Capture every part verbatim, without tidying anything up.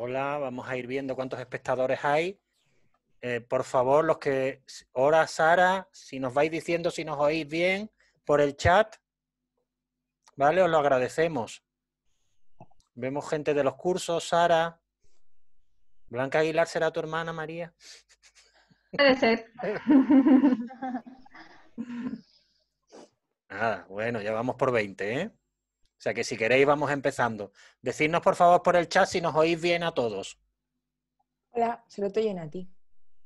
Hola, vamos a ir viendo cuántos espectadores hay. Eh, por favor, los que... Hola, Sara, si nos vais diciendo si nos oís bien por el chat, ¿vale? Os lo agradecemos. Vemos gente de los cursos, Sara. ¿Blanca Aguilar será tu hermana, María? Puede ser. Nada, bueno, ya vamos por veinte, ¿eh? O sea que si queréis vamos empezando. Decidnos por favor por el chat si nos oís bien a todos. Hola, se lo te oyen a ti.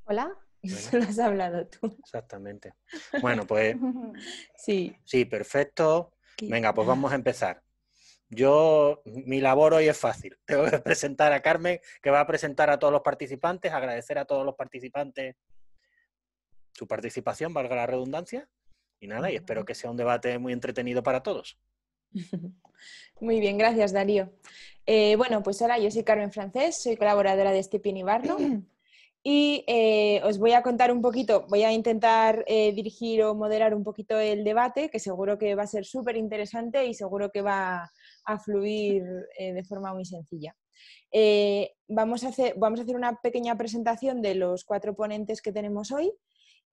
Hola, bueno. Se lo has hablado tú. Exactamente. Bueno, pues... sí. Sí, perfecto. Venga, pues vamos a empezar. Yo, mi labor hoy es fácil. Tengo que presentar a Carmen, que va a presentar a todos los participantes, agradecer a todos los participantes su participación, valga la redundancia. Y nada, y espero que sea un debate muy entretenido para todos. Muy bien, gracias Darío. Eh, bueno, pues hola, yo soy Carmen Francés, soy colaboradora de Stepien y Barno y eh, os voy a contar un poquito, voy a intentar eh, dirigir o moderar un poquito el debate, que seguro que va a ser súper interesante y seguro que va a fluir eh, de forma muy sencilla. Eh, vamos a hacer, vamos a hacer una pequeña presentación de los cuatro ponentes que tenemos hoy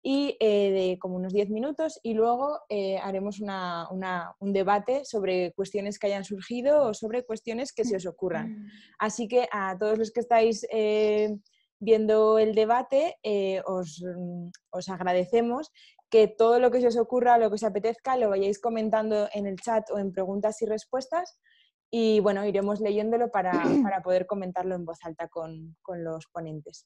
y eh, de como unos diez minutos y luego eh, haremos una, una, un debate sobre cuestiones que hayan surgido o sobre cuestiones que se os ocurran. Así que a todos los que estáis eh, viendo el debate eh, os, os agradecemos que todo lo que se os ocurra, lo que os apetezca, lo vayáis comentando en el chat o en preguntas y respuestas y bueno, iremos leyéndolo para, para poder comentarlo en voz alta con, con los ponentes.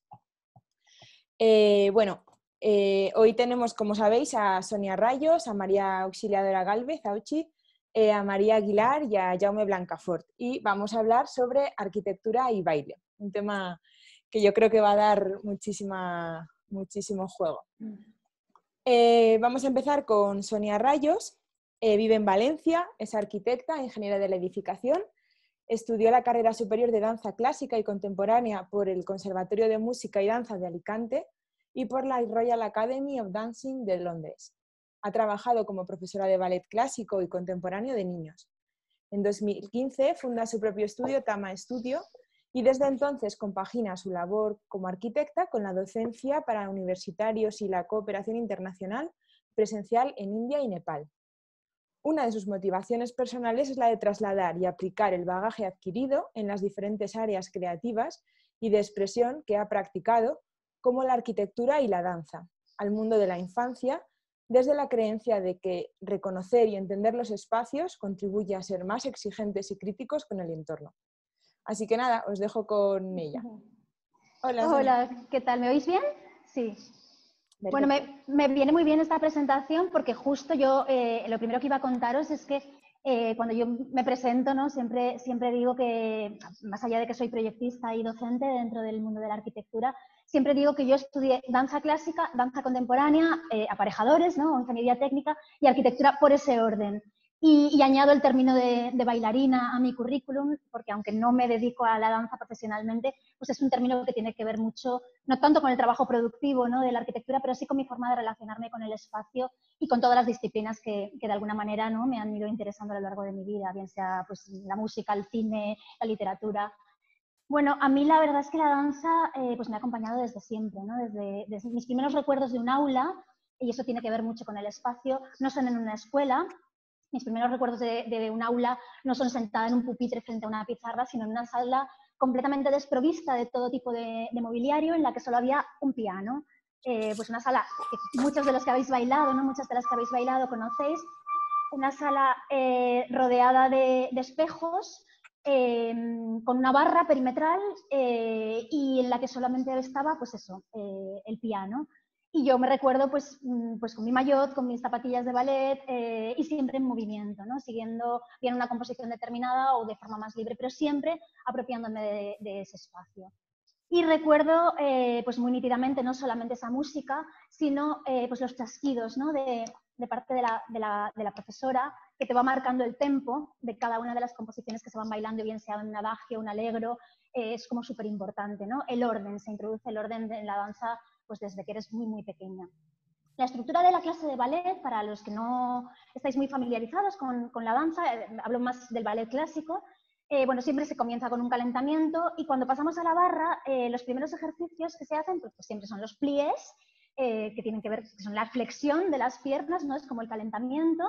Eh, bueno, Eh, hoy tenemos, como sabéis, a Sonia Rayos, a María Auxiliadora Gálvez, a Uchi, eh, a María Aguilar y a Jaume Blancafort. Y vamos a hablar sobre arquitectura y baile, un tema que yo creo que va a dar muchísima, muchísimo juego. Eh, vamos a empezar con Sonia Rayos, eh, vive en Valencia, es arquitecta, ingeniera de la edificación, estudió la carrera superior de danza clásica y contemporánea por el Conservatorio de Música y Danza de Alicante, y por la Royal Academy of Dancing de Londres. Ha trabajado como profesora de ballet clásico y contemporáneo de niños. En dos mil quince funda su propio estudio, Tama Studio, y desde entonces compagina su labor como arquitecta con la docencia para universitarios y la cooperación internacional presencial en India y Nepal. Una de sus motivaciones personales es la de trasladar y aplicar el bagaje adquirido en las diferentes áreas creativas y de expresión que ha practicado como la arquitectura y la danza, al mundo de la infancia, desde la creencia de que reconocer y entender los espacios contribuye a ser más exigentes y críticos con el entorno. Así que nada, os dejo con ella. Hola, Hola ¿qué tal? ¿Me oís bien? Sí. Perfecto. Bueno, me, me viene muy bien esta presentación porque justo yo eh, lo primero que iba a contaros es que Eh, cuando yo me presento, ¿no? siempre, siempre digo que, más allá de que soy proyectista y docente dentro del mundo de la arquitectura, siempre digo que yo estudié danza clásica, danza contemporánea, eh, aparejadores, ¿no? ingeniería técnica y arquitectura por ese orden. Y, y añado el término de, de bailarina a mi currículum, porque aunque no me dedico a la danza profesionalmente, pues es un término que tiene que ver mucho, no tanto con el trabajo productivo, ¿no? de la arquitectura, pero sí con mi forma de relacionarme con el espacio y con todas las disciplinas que, que de alguna manera ¿no? me han ido interesando a lo largo de mi vida, bien sea pues, la música, el cine, la literatura. Bueno, a mí la verdad es que la danza eh, pues me ha acompañado desde siempre, ¿no? desde, desde mis primeros recuerdos de un aula, y eso tiene que ver mucho con el espacio, no son en una escuela. Mis primeros recuerdos de, de un aula no son sentada en un pupitre frente a una pizarra, sino en una sala completamente desprovista de todo tipo de, de mobiliario, en la que solo había un piano. Eh, pues una sala que muchos de los que habéis bailado, ¿no? muchas de las que habéis bailado conocéis, una sala eh, rodeada de, de espejos, eh, con una barra perimetral eh, y en la que solamente estaba, pues eso, eh, el piano. Y yo me recuerdo pues, pues con mi maillot, con mis zapatillas de ballet eh, y siempre en movimiento, ¿no? siguiendo bien una composición determinada o de forma más libre, pero siempre apropiándome de, de ese espacio. Y recuerdo eh, pues muy nítidamente no solamente esa música, sino eh, pues los chasquidos ¿no? de, de parte de la, de, la, de la profesora que te va marcando el tempo de cada una de las composiciones que se van bailando, bien sea un adagio, un alegro, eh, es como súper importante, ¿no? El orden, se introduce el orden en la danza pues desde que eres muy, muy pequeña. La estructura de la clase de ballet, para los que no estáis muy familiarizados con, con la danza, eh, hablo más del ballet clásico, Eh, bueno, siempre se comienza con un calentamiento y cuando pasamos a la barra, eh, los primeros ejercicios que se hacen pues, pues siempre son los pliés, eh, que tienen que ver, que son la flexión de las piernas, ¿no? Es como el calentamiento.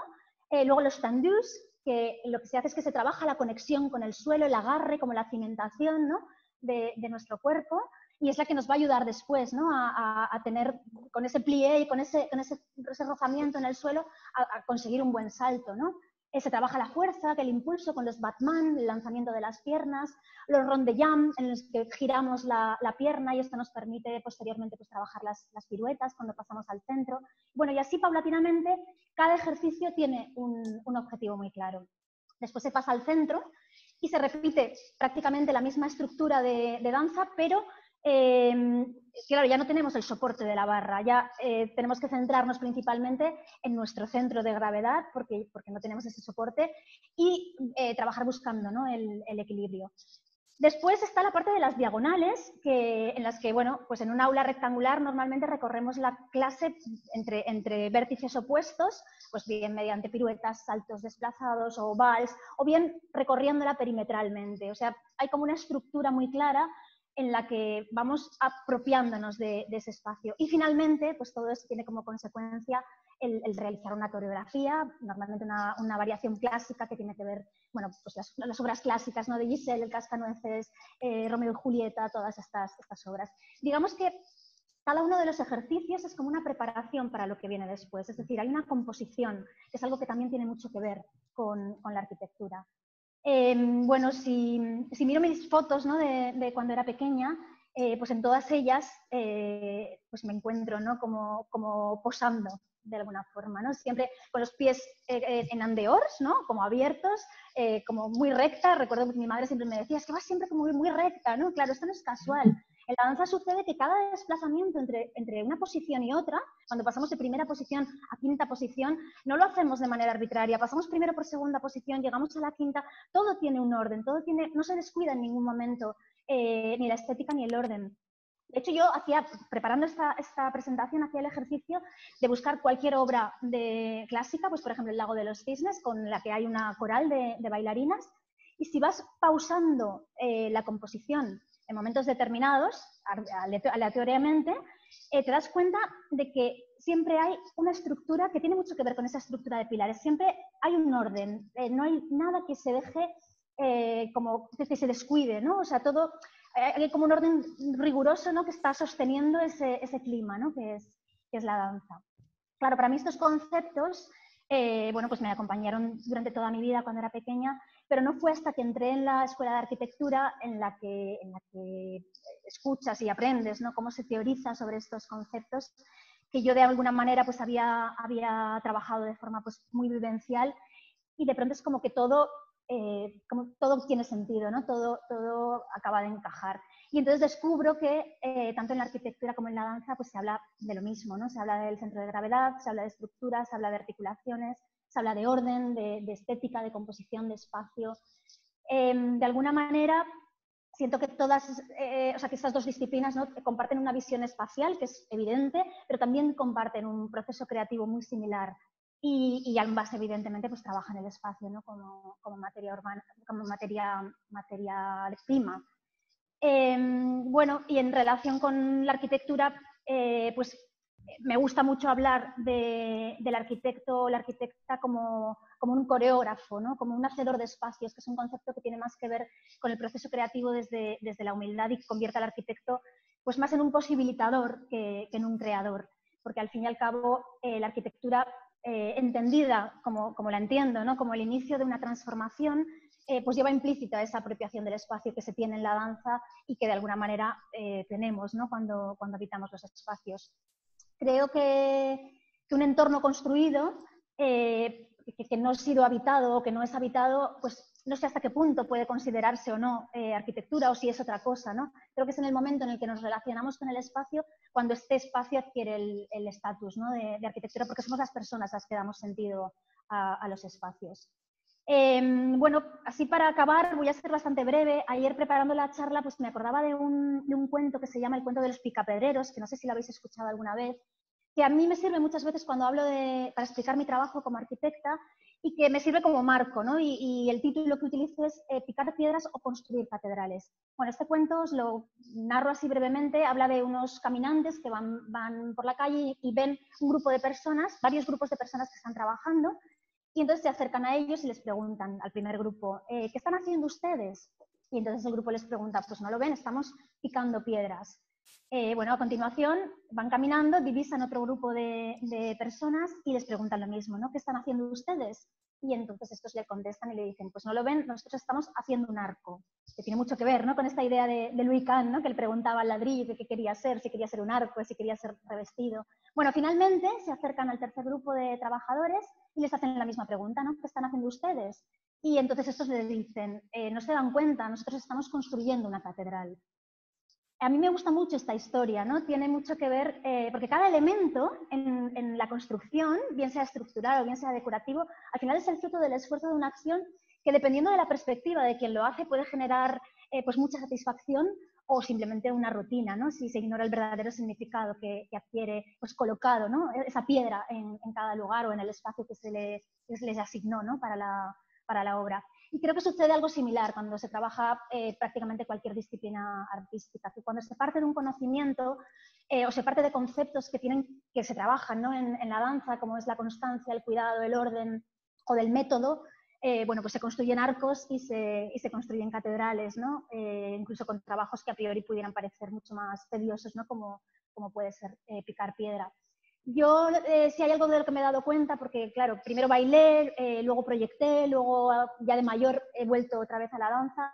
Eh, luego los tendus, que lo que se hace es que se trabaja la conexión con el suelo, el agarre, como la cimentación, ¿no? de, de nuestro cuerpo. Y es la que nos va a ayudar después, ¿no? a, a, a tener con ese plié y con ese, con ese, ese rozamiento en el suelo a, a conseguir un buen salto, ¿no? Se trabaja la fuerza, el impulso con los Batman, el lanzamiento de las piernas, los rondellams en los que giramos la, la pierna y esto nos permite posteriormente pues, trabajar las, las piruetas cuando pasamos al centro. Bueno, y así paulatinamente cada ejercicio tiene un, un objetivo muy claro. Después se pasa al centro y se repite prácticamente la misma estructura de, de danza, pero... Eh, claro, ya no tenemos el soporte de la barra, ya eh, tenemos que centrarnos principalmente en nuestro centro de gravedad porque, porque no tenemos ese soporte y eh, trabajar buscando, ¿no? el, el equilibrio. Después está la parte de las diagonales, que, en las que, bueno, pues en un aula rectangular normalmente recorremos la clase entre, entre vértices opuestos, pues bien mediante piruetas, saltos desplazados o vals, o bien recorriéndola perimetralmente. O sea, hay como una estructura muy clara en la que vamos apropiándonos de, de ese espacio. Y finalmente, pues todo eso tiene como consecuencia el, el realizar una coreografía, normalmente una, una variación clásica que tiene que ver, bueno, pues las, las obras clásicas, ¿no? De Giselle, el Cascanueces, eh, Romeo y Julieta, todas estas, estas obras. Digamos que cada uno de los ejercicios es como una preparación para lo que viene después, es decir, hay una composición, que es algo que también tiene mucho que ver con, con la arquitectura. Eh, bueno, si, si miro mis fotos, ¿no? de, de cuando era pequeña, eh, pues en todas ellas eh, pues me encuentro, ¿no? como, como posando de alguna forma, ¿no? Siempre con los pies eh, en andeors, ¿no? Como abiertos, eh, como muy recta. Recuerdo que mi madre siempre me decía, es que vas siempre como muy, muy recta, ¿no? Claro, esto no es casual. En la danza sucede que cada desplazamiento entre, entre una posición y otra, cuando pasamos de primera posición a quinta posición, no lo hacemos de manera arbitraria, pasamos primero por segunda posición, llegamos a la quinta, todo tiene un orden, todo tiene, no se descuida en ningún momento eh, ni la estética ni el orden. De hecho, yo hacía, preparando esta, esta presentación, hacía el ejercicio de buscar cualquier obra de, clásica, pues por ejemplo El Lago de los Cisnes, con la que hay una coral de, de bailarinas, y si vas pausando eh, la composición en momentos determinados, aleatoriamente, eh, te das cuenta de que siempre hay una estructura que tiene mucho que ver con esa estructura de pilares, siempre hay un orden, eh, no hay nada que se deje, eh, como que se descuide, ¿no? O sea, todo, eh, hay como un orden riguroso, ¿no? Que está sosteniendo ese, ese clima, ¿no? Que es, que es la danza. Claro, para mí estos conceptos, eh, bueno, pues me acompañaron durante toda mi vida cuando era pequeña, pero no fue hasta que entré en la Escuela de Arquitectura en la que, en la que escuchas y aprendes, ¿no? Cómo se teoriza sobre estos conceptos, que yo de alguna manera pues, había, había trabajado de forma pues, muy vivencial y de pronto es como que todo, eh, como todo tiene sentido, ¿no? todo, todo acaba de encajar. Y entonces descubro que eh, tanto en la arquitectura como en la danza pues, se habla de lo mismo, ¿no? Se habla del centro de gravedad, se habla de estructuras, se habla de articulaciones, se habla de orden, de, de estética, de composición, de espacio. Eh, de alguna manera, siento que todas, eh, o sea, que estas dos disciplinas, ¿no? comparten una visión espacial, que es evidente, pero también comparten un proceso creativo muy similar. Y, y ambas, evidentemente, pues trabajan el espacio, ¿no? como, como materia urbana, como materia, materia prima. Eh, bueno, y en relación con la arquitectura, eh, pues... me gusta mucho hablar de, del arquitecto o la arquitecta como, como un coreógrafo, ¿no? Como un hacedor de espacios, que es un concepto que tiene más que ver con el proceso creativo desde, desde la humildad y que convierte al arquitecto pues, más en un posibilitador que, que en un creador. Porque al fin y al cabo eh, la arquitectura eh, entendida, como, como la entiendo, ¿no? Como el inicio de una transformación, eh, pues lleva implícita esa apropiación del espacio que se tiene en la danza y que de alguna manera eh, tenemos, ¿no? cuando, cuando habitamos los espacios. Creo que, que un entorno construido eh, que, que no ha sido habitado o que no es habitado, pues no sé hasta qué punto puede considerarse o no eh, arquitectura o si es otra cosa, ¿no? Creo que es en el momento en el que nos relacionamos con el espacio cuando este espacio adquiere el estatus, ¿no? de, de arquitectura, porque somos las personas las que damos sentido a, a los espacios. Eh, bueno, así para acabar, voy a ser bastante breve. Ayer preparando la charla pues me acordaba de un, de un cuento que se llama El cuento de los picapedreros, que no sé si lo habéis escuchado alguna vez, que a mí me sirve muchas veces cuando hablo de, para explicar mi trabajo como arquitecta, y que me sirve como marco, ¿no? Y, y el título que utilizo es eh, Picar piedras o construir catedrales. Bueno, este cuento os lo narro así brevemente, habla de unos caminantes que van, van por la calle y ven un grupo de personas, varios grupos de personas que están trabajando, y entonces se acercan a ellos y les preguntan al primer grupo, eh, ¿qué están haciendo ustedes? Y entonces el grupo les pregunta, pues no lo ven, estamos picando piedras. Eh, bueno, a continuación van caminando, divisan otro grupo de, de personas y les preguntan lo mismo, ¿no? ¿Qué están haciendo ustedes? Y entonces estos le contestan y le dicen, pues no lo ven, nosotros estamos haciendo un arco. Que tiene mucho que ver, ¿no?, con esta idea de, de Louis Kahn, ¿no?, que le preguntaba al ladrillo que qué quería ser, si quería ser un arco, si quería ser revestido. Bueno, finalmente se acercan al tercer grupo de trabajadores y les hacen la misma pregunta, ¿no? ¿Qué están haciendo ustedes? Y entonces estos le dicen, eh, no se dan cuenta, nosotros estamos construyendo una catedral. A mí me gusta mucho esta historia, ¿no? Tiene mucho que ver, eh, porque cada elemento en, en la construcción, bien sea estructural o bien sea decorativo, al final es el fruto del esfuerzo de una acción que, dependiendo de la perspectiva de quien lo hace, puede generar eh, pues mucha satisfacción o simplemente una rutina, ¿no?, si se ignora el verdadero significado que, que adquiere, pues colocado, ¿no?, esa piedra en, en cada lugar o en el espacio que se le, que se les asignó, ¿no?, para la, para la obra. Y creo que sucede algo similar cuando se trabaja eh, prácticamente cualquier disciplina artística, que cuando se parte de un conocimiento eh, o se parte de conceptos que, tienen, que se trabajan, ¿no?, en, en la danza, como es la constancia, el cuidado, el orden o del método, eh, bueno, pues se construyen arcos y se, y se construyen catedrales, ¿no?, eh, incluso con trabajos que a priori pudieran parecer mucho más tediosos, ¿no?, como, como puede ser eh, picar piedra. Yo, eh, si hay algo de lo que me he dado cuenta, porque claro, primero bailé, eh, luego proyecté, luego ya de mayor he vuelto otra vez a la danza,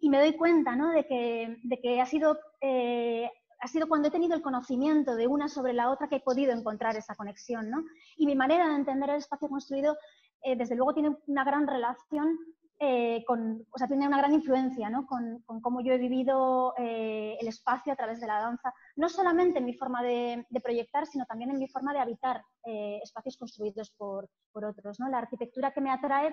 y me doy cuenta, ¿no?, de que, de que ha, sido, eh, ha sido cuando he tenido el conocimiento de una sobre la otra que he podido encontrar esa conexión, ¿no? Y mi manera de entender el espacio construido, eh, desde luego, tiene una gran relación, eh, con, o sea, tiene una gran influencia, ¿no?, con, con cómo yo he vivido eh, el espacio a través de la danza. No solamente en mi forma de, de proyectar, sino también en mi forma de habitar eh, espacios construidos por, por otros, ¿no? La arquitectura que me atrae,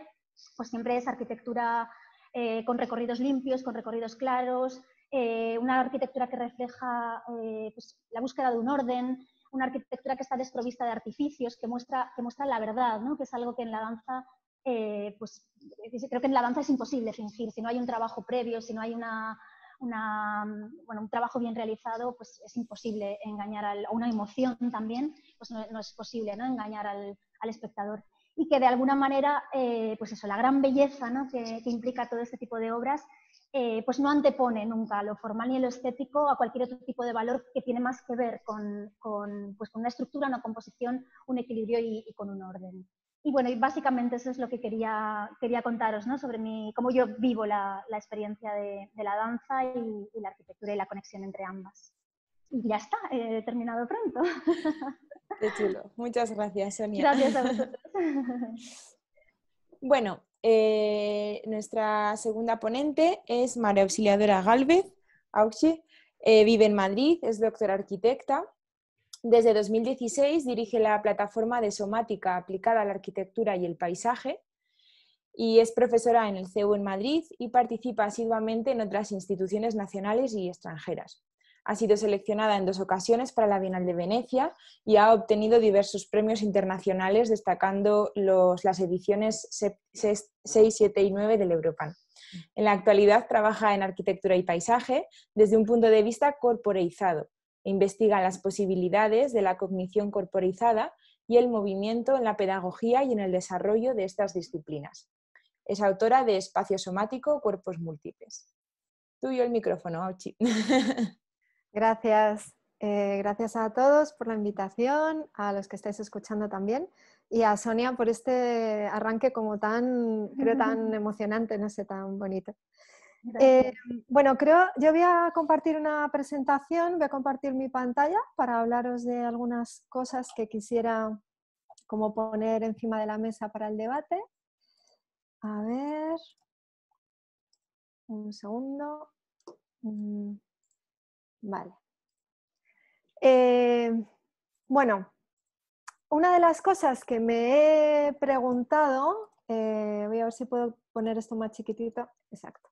pues siempre es arquitectura eh, con recorridos limpios, con recorridos claros, eh, una arquitectura que refleja eh, pues, la búsqueda de un orden, una arquitectura que está desprovista de artificios, que muestra, que muestra la verdad, ¿no?, que es algo que en la danza, eh, pues creo que en la danza es imposible fingir, si no hay un trabajo previo, si no hay una... Una, bueno, un trabajo bien realizado, pues es imposible engañar al, una emoción también, pues no, no es posible, ¿no?, engañar al, al espectador. Y que de alguna manera, eh, pues eso, la gran belleza, ¿no?, que, que implica todo este tipo de obras, eh, pues no antepone nunca lo formal ni lo estético a cualquier otro tipo de valor que tiene más que ver con, con, pues, con una estructura, una composición, un equilibrio y, y con un orden. Y bueno, y básicamente eso es lo que quería, quería contaros, ¿no?, sobre mi, cómo yo vivo la, la experiencia de, de la danza y, y la arquitectura y la conexión entre ambas. Y ya está, he eh, terminado pronto. Qué chulo. Muchas gracias, Sonia. Gracias a vosotros. Bueno, eh, nuestra segunda ponente es María Auxiliadora Gálvez, Auxi, eh, vive en Madrid, es doctora arquitecta. Desde dos mil dieciséis dirige la plataforma de somática aplicada a la arquitectura y el paisaje, y es profesora en el C E U en Madrid y participa asiduamente en otras instituciones nacionales y extranjeras. Ha sido seleccionada en dos ocasiones para la Bienal de Venecia y ha obtenido diversos premios internacionales, destacando los, las ediciones seis, siete y nueve del Europan. En la actualidad trabaja en arquitectura y paisaje desde un punto de vista corporeizado. Investiga las posibilidades de la cognición corporizada y el movimiento en la pedagogía y en el desarrollo de estas disciplinas. Es autora de Espacio Somático, Cuerpos Múltiples. Tuyo el micrófono, Auchi. Gracias. Eh, gracias a todos por la invitación, a los que estáis escuchando también, y a Sonia por este arranque como tan, creo, tan emocionante, no sé, tan bonito. Eh, bueno, creo, yo voy a compartir una presentación, voy a compartir mi pantalla para hablaros de algunas cosas que quisiera como poner encima de la mesa para el debate. A ver, un segundo. Vale. Eh, bueno, una de las cosas que me he preguntado, eh, voy a ver si puedo poner esto más chiquitito, exacto.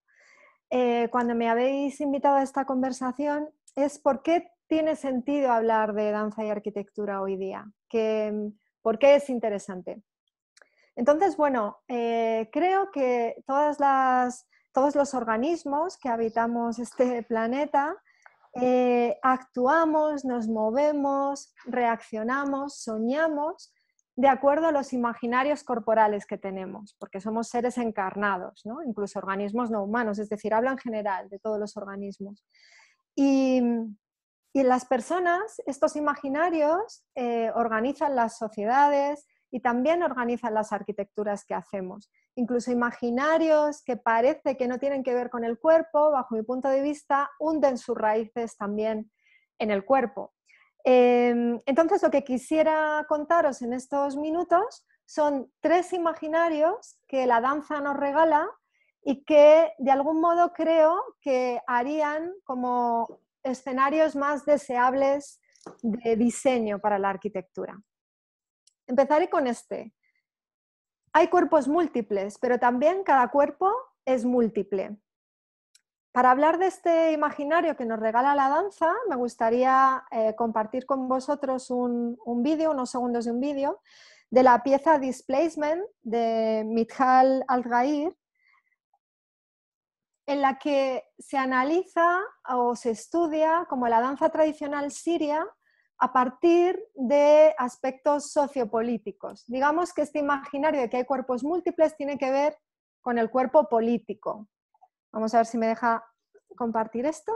Eh, cuando me habéis invitado a esta conversación, es por qué tiene sentido hablar de danza y arquitectura hoy día? ¿Qué, ¿Por qué es interesante? Entonces, bueno, eh, creo que todas las, todos los organismos que habitamos este planeta eh, actuamos, nos movemos, reaccionamos, soñamos de acuerdo a los imaginarios corporales que tenemos, porque somos seres encarnados, ¿no? Incluso organismos no humanos, es decir, hablo en general de todos los organismos. Y, y las personas, estos imaginarios, eh, organizan las sociedades, y también organizan las arquitecturas que hacemos. Incluso imaginarios que parece que no tienen que ver con el cuerpo, bajo mi punto de vista, hunden sus raíces también en el cuerpo. Eh, entonces, lo que quisiera contaros en estos minutos son tres imaginarios que la danza nos regala y que, de algún modo, creo que harían como escenarios más deseables de diseño para la arquitectura. Empezaré con este. Hay cuerpos múltiples, pero también cada cuerpo es múltiple. Para hablar de este imaginario que nos regala la danza, me gustaría eh, compartir con vosotros un, un vídeo, unos segundos de un vídeo, de la pieza Displacement de Mithkal Alzghair, en la que se analiza o se estudia cómo la danza tradicional siria a partir de aspectos sociopolíticos. Digamos que este imaginario de que hay cuerpos múltiples tiene que ver con el cuerpo político. Vamos a ver si me deja compartir esto.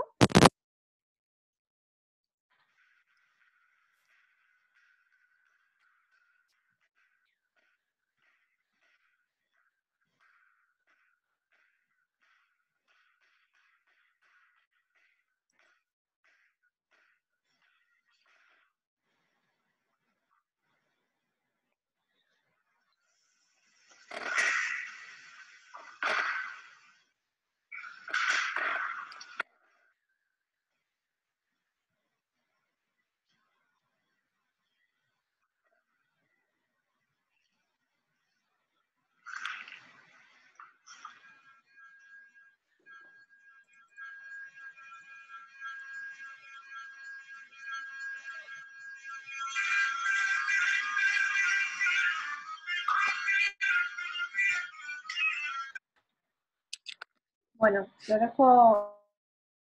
Bueno, lo dejo...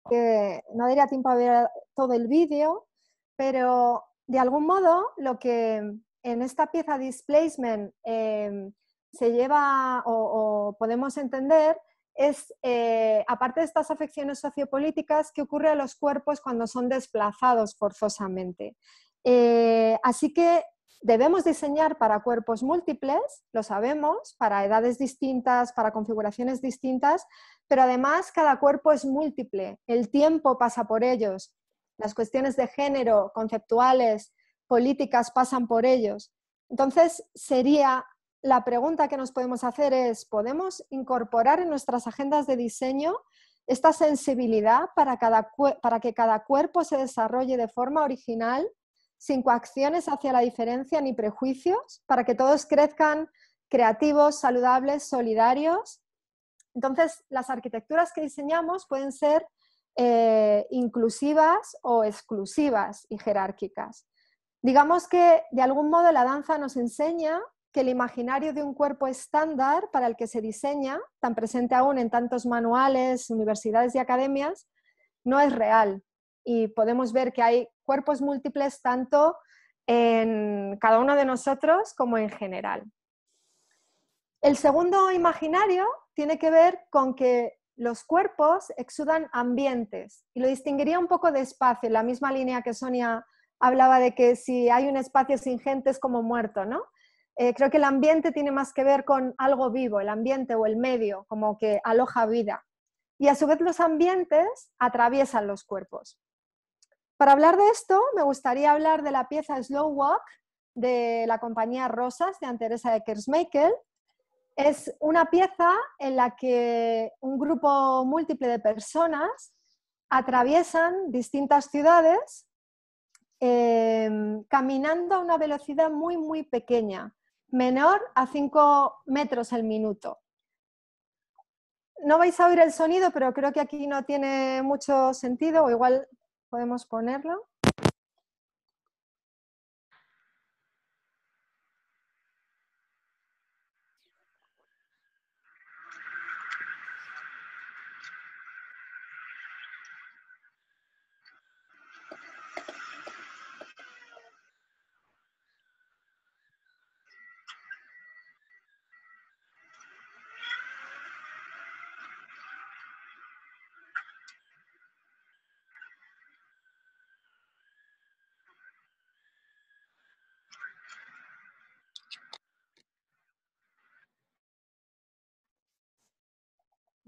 Eh, no daría tiempo a ver todo el vídeo, pero de algún modo lo que en esta pieza Displacement eh, se lleva o, o podemos entender es, eh, aparte de estas afecciones sociopolíticas, qué ocurre a los cuerpos cuando son desplazados forzosamente. Eh, así que debemos diseñar para cuerpos múltiples, lo sabemos, para edades distintas, para configuraciones distintas, pero además cada cuerpo es múltiple, el tiempo pasa por ellos, las cuestiones de género, conceptuales, políticas pasan por ellos. Entonces sería, la pregunta que nos podemos hacer es, ¿podemos incorporar en nuestras agendas de diseño esta sensibilidad para, cada, para que cada cuerpo se desarrolle de forma original, sin coacciones hacia la diferencia ni prejuicios, para que todos crezcan creativos, saludables, solidarios? Entonces, las arquitecturas que diseñamos pueden ser eh, inclusivas o exclusivas y jerárquicas. Digamos que, de algún modo, la danza nos enseña que el imaginario de un cuerpo estándar para el que se diseña, tan presente aún en tantos manuales, universidades y academias, no es real. Y podemos ver que hay cuerpos múltiples tanto en cada uno de nosotros como en general. El segundo imaginario tiene que ver con que los cuerpos exudan ambientes y lo distinguiría un poco de espacio, en la misma línea que Sonia hablaba de que si hay un espacio sin gente es como muerto, ¿no? Eh, creo que el ambiente tiene más que ver con algo vivo, el ambiente o el medio, como que aloja vida. Y a su vez los ambientes atraviesan los cuerpos. Para hablar de esto, me gustaría hablar de la pieza Slow Walk de la compañía Rosas, de Anne Teresa De Keersmaeker. Es una pieza en la que un grupo múltiple de personas atraviesan distintas ciudades eh, caminando a una velocidad muy, muy pequeña, menor a cinco metros al minuto. No vais a oír el sonido, pero creo que aquí no tiene mucho sentido, o igual podemos ponerlo.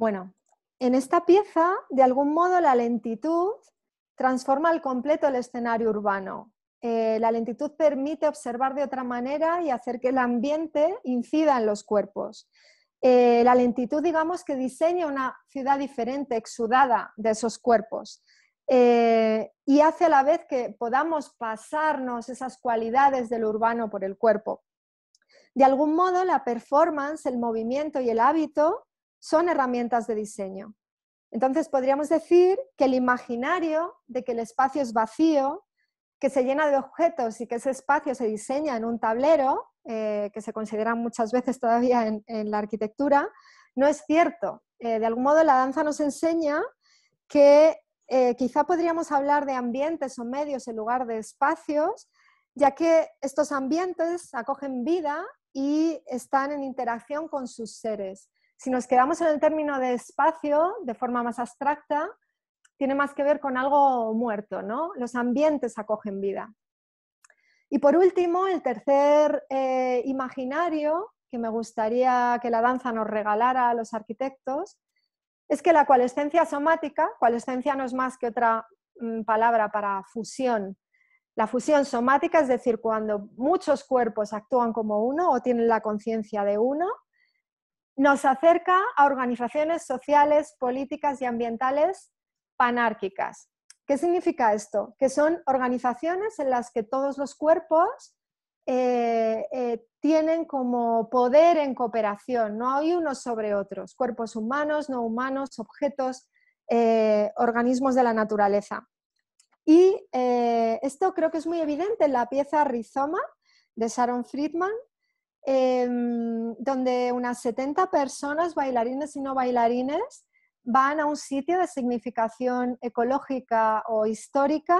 Bueno, en esta pieza, de algún modo, la lentitud transforma al completo el escenario urbano. Eh, la lentitud permite observar de otra manera y hacer que el ambiente incida en los cuerpos. Eh, la lentitud, digamos, que diseña una ciudad diferente, exudada de esos cuerpos. Eh, y hace a la vez que podamos pasarnos esas cualidades del urbano por el cuerpo. De algún modo, la performance, el movimiento y el hábito son herramientas de diseño. Entonces podríamos decir que el imaginario de que el espacio es vacío, que se llena de objetos y que ese espacio se diseña en un tablero, eh, que se considera muchas veces todavía en, en la arquitectura, no es cierto. Eh, de algún modo la danza nos enseña que eh, quizá podríamos hablar de ambientes o medios en lugar de espacios, ya que estos ambientes acogen vida y están en interacción con sus seres. Si nos quedamos en el término de espacio, de forma más abstracta, tiene más que ver con algo muerto, ¿no? Los ambientes acogen vida. Y por último, el tercer eh, imaginario que me gustaría que la danza nos regalara a los arquitectos es que la coalescencia somática, coalescencia no es más que otra mm, palabra para fusión. La fusión somática, es decir, cuando muchos cuerpos actúan como uno o tienen la conciencia de uno, nos acerca a organizaciones sociales, políticas y ambientales panárquicas. ¿Qué significa esto? Que son organizaciones en las que todos los cuerpos eh, eh, tienen como poder en cooperación, no hay unos sobre otros, cuerpos humanos, no humanos, objetos, eh, organismos de la naturaleza. Y eh, esto creo que es muy evidente en la pieza Rizoma de Sharon Friedman, Eh, donde unas setenta personas, bailarines y no bailarines, van a un sitio de significación ecológica o histórica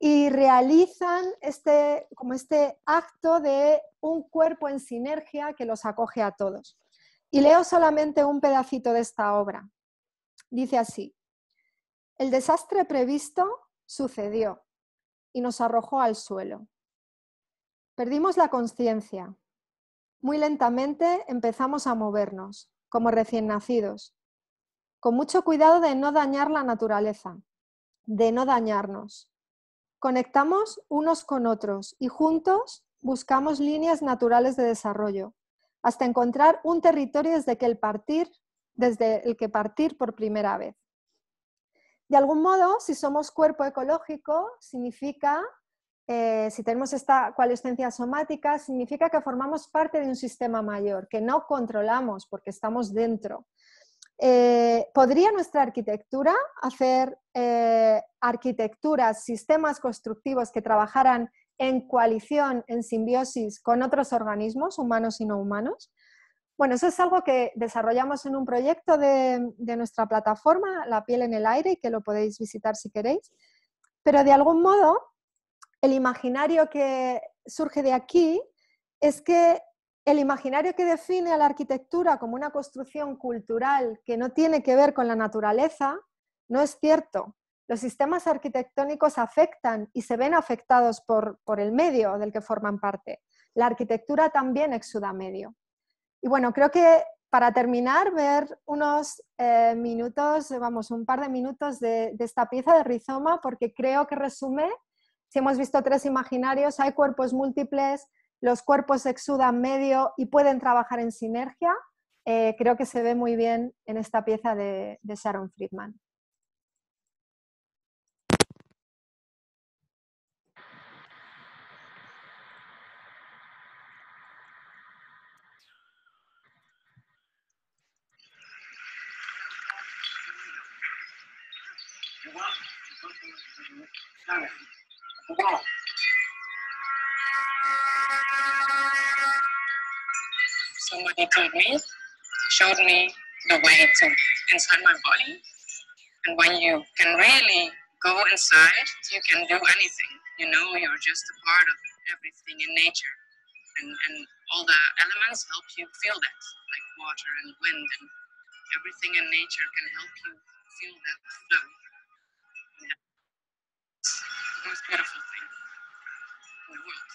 y realizan este, como este acto de un cuerpo en sinergia que los acoge a todos. Y leo solamente un pedacito de esta obra. Dice así: el desastre previsto sucedió y nos arrojó al suelo. Perdimos la conciencia. Muy lentamente empezamos a movernos, como recién nacidos, con mucho cuidado de no dañar la naturaleza, de no dañarnos. Conectamos unos con otros y juntos buscamos líneas naturales de desarrollo, hasta encontrar un territorio desde, que el partir, desde el que partir por primera vez. De algún modo, si somos cuerpo ecológico, significa... Eh, si tenemos esta coalescencia somática, significa que formamos parte de un sistema mayor, que no controlamos porque estamos dentro. Eh, ¿Podría nuestra arquitectura hacer eh, arquitecturas, sistemas constructivos que trabajaran en coalición, en simbiosis con otros organismos, humanos y no humanos? Bueno, eso es algo que desarrollamos en un proyecto de, de nuestra plataforma, La piel en el aire, y que lo podéis visitar si queréis. Pero de algún modo... el imaginario que surge de aquí es que el imaginario que define a la arquitectura como una construcción cultural que no tiene que ver con la naturaleza, no es cierto. Los sistemas arquitectónicos afectan y se ven afectados por, por el medio del que forman parte. La arquitectura también exuda medio. Y bueno, creo que para terminar, ver unos eh, minutos, vamos, un par de minutos de, de esta pieza de Rizoma, porque creo que resume. Si hemos visto tres imaginarios, hay cuerpos múltiples, los cuerpos exudan medio y pueden trabajar en sinergia. Eh, creo que se ve muy bien en esta pieza de, de Sharon Friedman. Wow. Somebody told me, showed me the way to inside my body. And when you can really go inside, you can do anything. You know, you're just a part of everything in nature. And, and all the elements help you feel that, like water and wind. And everything in nature can help you feel that flow. The most beautiful thing in the world.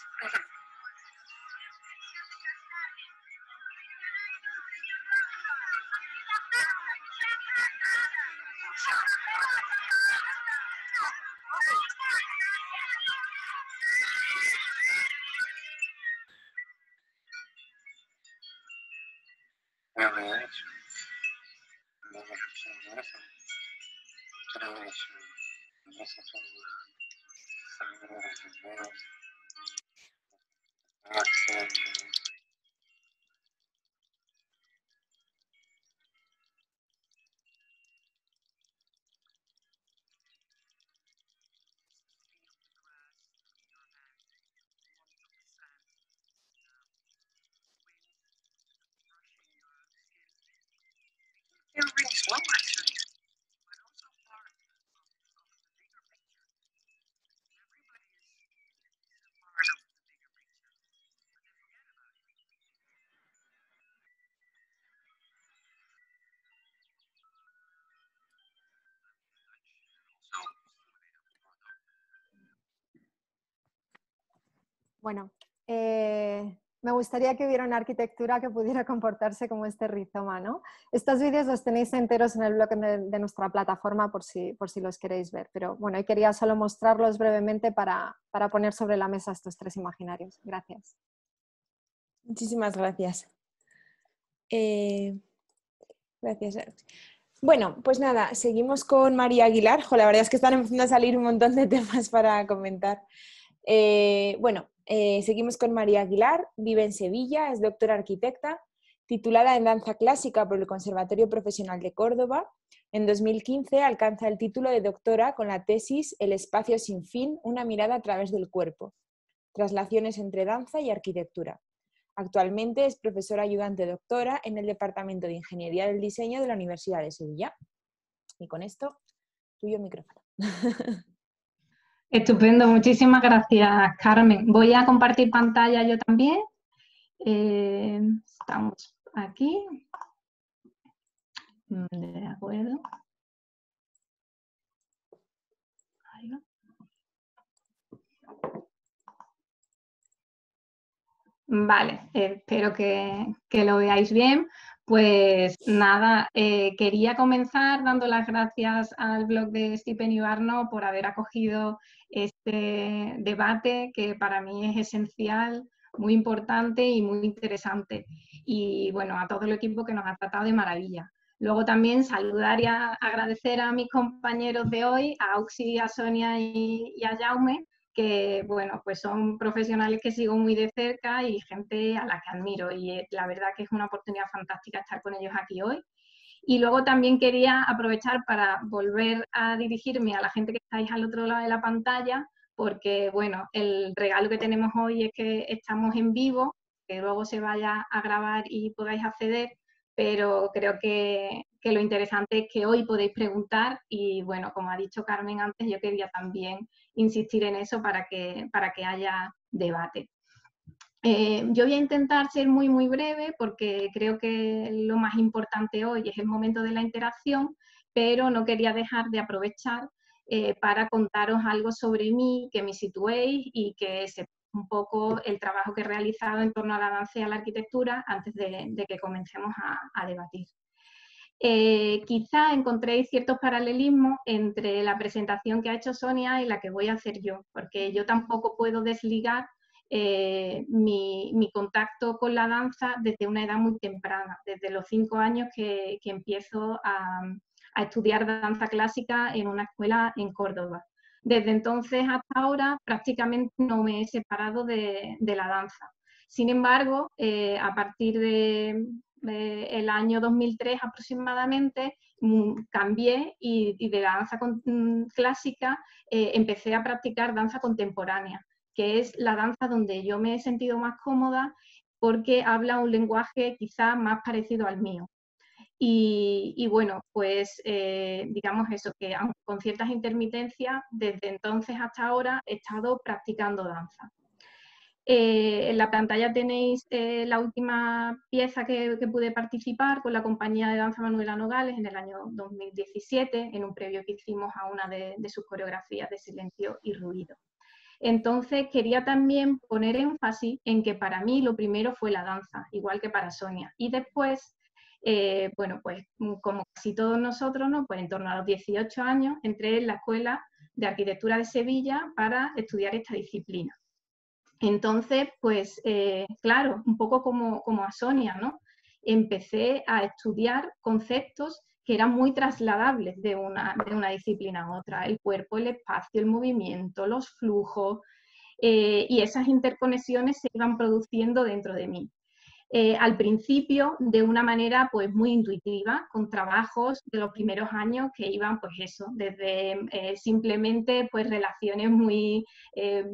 Bueno, eh, me gustaría que hubiera una arquitectura que pudiera comportarse como este rizoma, ¿no? Estos vídeos los tenéis enteros en el blog de, de nuestra plataforma por si, por si los queréis ver. Pero bueno, hoy quería solo mostrarlos brevemente para, para poner sobre la mesa estos tres imaginarios. Gracias. Muchísimas gracias. Eh, gracias. Bueno, pues nada, seguimos con María Aguilar. Jo, la verdad es que están empezando a salir un montón de temas para comentar. Eh, bueno, eh, seguimos con María Aguilar, vive en Sevilla, es doctora arquitecta, titulada en danza clásica por el Conservatorio Profesional de Córdoba. En dos mil quince alcanza el título de doctora con la tesis El espacio sin fin, una mirada a través del cuerpo, traslaciones entre danza y arquitectura. Actualmente es profesora ayudante doctora en el Departamento de Ingeniería del Diseño de la Universidad de Sevilla. Y con esto, tuyo micrófono. Estupendo, muchísimas gracias, Carmen. Voy a compartir pantalla yo también. Eh, estamos aquí. De acuerdo. Ahí va. Vale, eh, espero que, que lo veáis bien. Pues nada, eh, quería comenzar dando las gracias al blog de Stepien y Barno por haber acogido este debate que para mí es esencial, muy importante y muy interesante. Y bueno, a todo el equipo que nos ha tratado de maravilla. Luego también saludar y a, agradecer a mis compañeros de hoy, a Auxi, a Sonia y, y a Jaume, que bueno, pues son profesionales que sigo muy de cerca y gente a la que admiro, y la verdad que es una oportunidad fantástica estar con ellos aquí hoy. Y luego también quería aprovechar para volver a dirigirme a la gente que estáis al otro lado de la pantalla, porque bueno, el regalo que tenemos hoy es que estamos en vivo, que luego se vaya a grabar y podáis acceder, pero creo que, que lo interesante es que hoy podéis preguntar y bueno, como ha dicho Carmen antes, yo quería también insistir en eso para que, para que haya debate. Eh, yo voy a intentar ser muy, muy breve porque creo que lo más importante hoy es el momento de la interacción, pero no quería dejar de aprovechar eh, para contaros algo sobre mí, que me situéis y que sepáis un poco el trabajo que he realizado en torno a la danza y a la arquitectura antes de, de que comencemos a, a debatir. Eh, quizá encontréis ciertos paralelismos entre la presentación que ha hecho Sonia y la que voy a hacer yo, porque yo tampoco puedo desligar eh, mi, mi contacto con la danza desde una edad muy temprana, desde los cinco años que, que empiezo a, a estudiar danza clásica en una escuela en Córdoba. Desde entonces hasta ahora prácticamente no me he separado de, de la danza. Sin embargo, eh, a partir de... el año dos mil tres aproximadamente, cambié y, y de la danza con, clásica eh, empecé a practicar danza contemporánea, que es la danza donde yo me he sentido más cómoda porque habla un lenguaje quizá más parecido al mío. Y, y bueno, pues eh, digamos eso, que con ciertas intermitencias, desde entonces hasta ahora he estado practicando danza. Eh, en la pantalla tenéis eh, la última pieza que, que pude participar con la compañía de danza Manuela Nogales en el año dos mil diecisiete, en un previo que hicimos a una de, de sus coreografías de silencio y ruido. Entonces quería también poner énfasis en que para mí lo primero fue la danza, igual que para Sonia, y después, eh, bueno, pues como casi todos nosotros, ¿no? Pues en torno a los dieciocho años entré en la Escuela de Arquitectura de Sevilla para estudiar esta disciplina. Entonces, pues eh, claro, un poco como, como a Sonia, ¿no? Empecé a estudiar conceptos que eran muy trasladables de una, de una disciplina a otra, el cuerpo, el espacio, el movimiento, los flujos, eh, y esas interconexiones se iban produciendo dentro de mí. Eh, al principio, de una manera pues, muy intuitiva, con trabajos de los primeros años que iban, pues eso, desde eh, simplemente pues, relaciones muy, eh,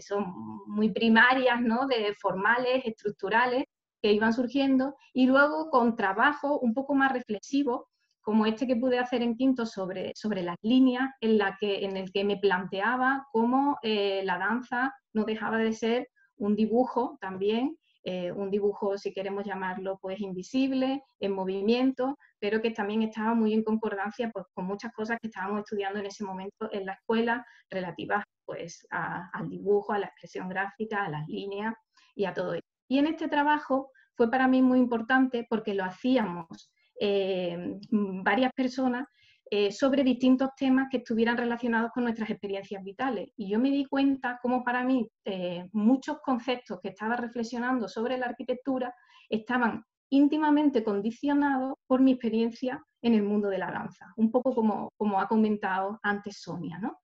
son muy primarias, ¿no? De formales, estructurales, que iban surgiendo, y luego con trabajo un poco más reflexivo, como este que pude hacer en quinto sobre, sobre las líneas, en, la que, en el que me planteaba cómo eh, la danza no dejaba de ser un dibujo también, Eh, un dibujo, si queremos llamarlo, pues invisible, en movimiento, pero que también estaba muy en concordancia pues, con muchas cosas que estábamos estudiando en ese momento en la escuela, relativas pues, a, al dibujo, a la expresión gráfica, a las líneas y a todo eso. Y en este trabajo fue para mí muy importante porque lo hacíamos eh, varias personas eh, sobre distintos temas que estuvieran relacionados con nuestras experiencias vitales. Y yo me di cuenta cómo para mí eh, muchos conceptos que estaba reflexionando sobre la arquitectura estaban íntimamente condicionados por mi experiencia en el mundo de la danza, un poco como, como ha comentado antes Sonia, ¿no?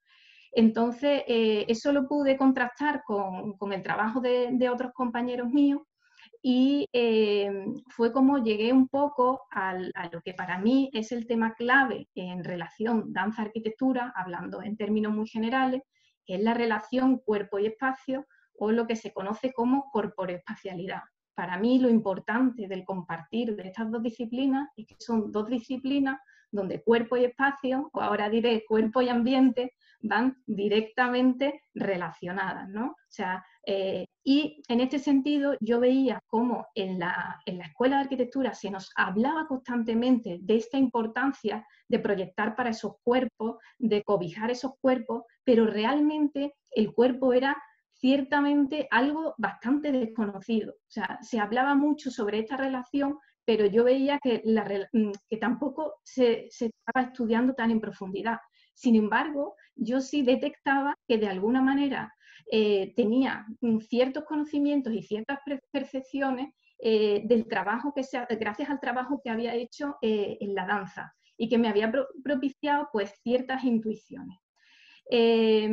Entonces, eh, eso lo pude contrastar con, con el trabajo de, de otros compañeros míos y eh, fue como llegué un poco al, a lo que para mí es el tema clave en relación danza-arquitectura, hablando en términos muy generales, que es la relación cuerpo y espacio o lo que se conoce como corporeespacialidad. Para mí lo importante del compartir de estas dos disciplinas es que son dos disciplinas donde cuerpo y espacio, o ahora diré cuerpo y ambiente, van directamente relacionadas, ¿no? O sea, eh, y en este sentido yo veía cómo en la, en la Escuela de Arquitectura se nos hablaba constantemente de esta importancia de proyectar para esos cuerpos, de cobijar esos cuerpos, pero realmente el cuerpo era ciertamente algo bastante desconocido. O sea, se hablaba mucho sobre esta relación, pero yo veía que, la, que tampoco se, se estaba estudiando tan en profundidad. Sin embargo, yo sí detectaba que de alguna manera eh, tenía ciertos conocimientos y ciertas percepciones eh, del trabajo que se, gracias al trabajo que había hecho eh, en la danza y que me había pro, propiciado pues, ciertas intuiciones. Eh,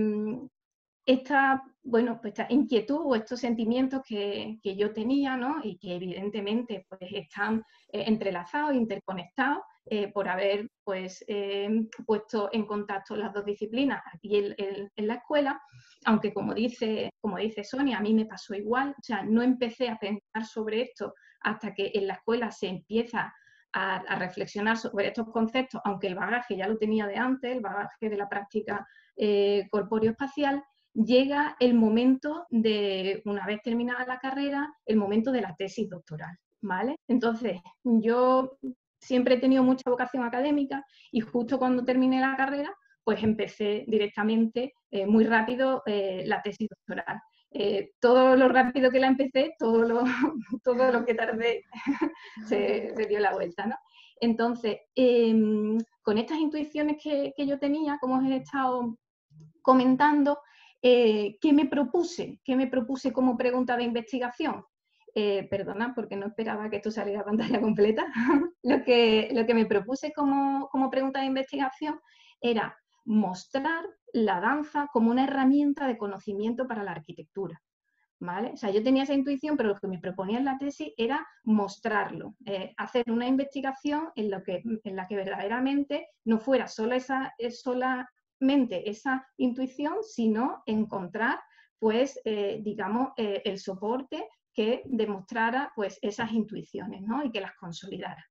Esta, bueno, pues esta inquietud o estos sentimientos que, que yo tenía, ¿no? Y que evidentemente pues, están eh, entrelazados, interconectados, eh, por haber pues, eh, puesto en contacto las dos disciplinas aquí el, el, en la escuela, aunque como dice, como dice Sonia, a mí me pasó igual, o sea, no empecé a pensar sobre esto hasta que en la escuela se empieza a, a reflexionar sobre estos conceptos, aunque el bagaje ya lo tenía de antes, el bagaje de la práctica eh, corpóreo-espacial. Llega el momento de, una vez terminada la carrera, el momento de la tesis doctoral, ¿vale? Entonces, yo siempre he tenido mucha vocación académica y justo cuando terminé la carrera, pues empecé directamente, eh, muy rápido, eh, la tesis doctoral. Eh, todo lo rápido que la empecé, todo lo, todo lo que tardé se, se dio la vuelta, ¿no? Entonces, eh, con estas intuiciones que, que yo tenía, como os he estado comentando, Eh, ¿qué me propuse? ¿Qué me propuse como pregunta de investigación? Eh, perdona, porque no esperaba que esto saliera a pantalla completa. lo, que, lo que me propuse como, como pregunta de investigación era mostrar la danza como una herramienta de conocimiento para la arquitectura, ¿vale? O sea, yo tenía esa intuición, pero lo que me proponía en la tesis era mostrarlo, eh, hacer una investigación en, lo que, en la que verdaderamente no fuera solo esa sola mente, esa intuición, sino encontrar, pues, eh, digamos, eh, el soporte que demostrara, pues, esas intuiciones, ¿no? Y que las consolidara.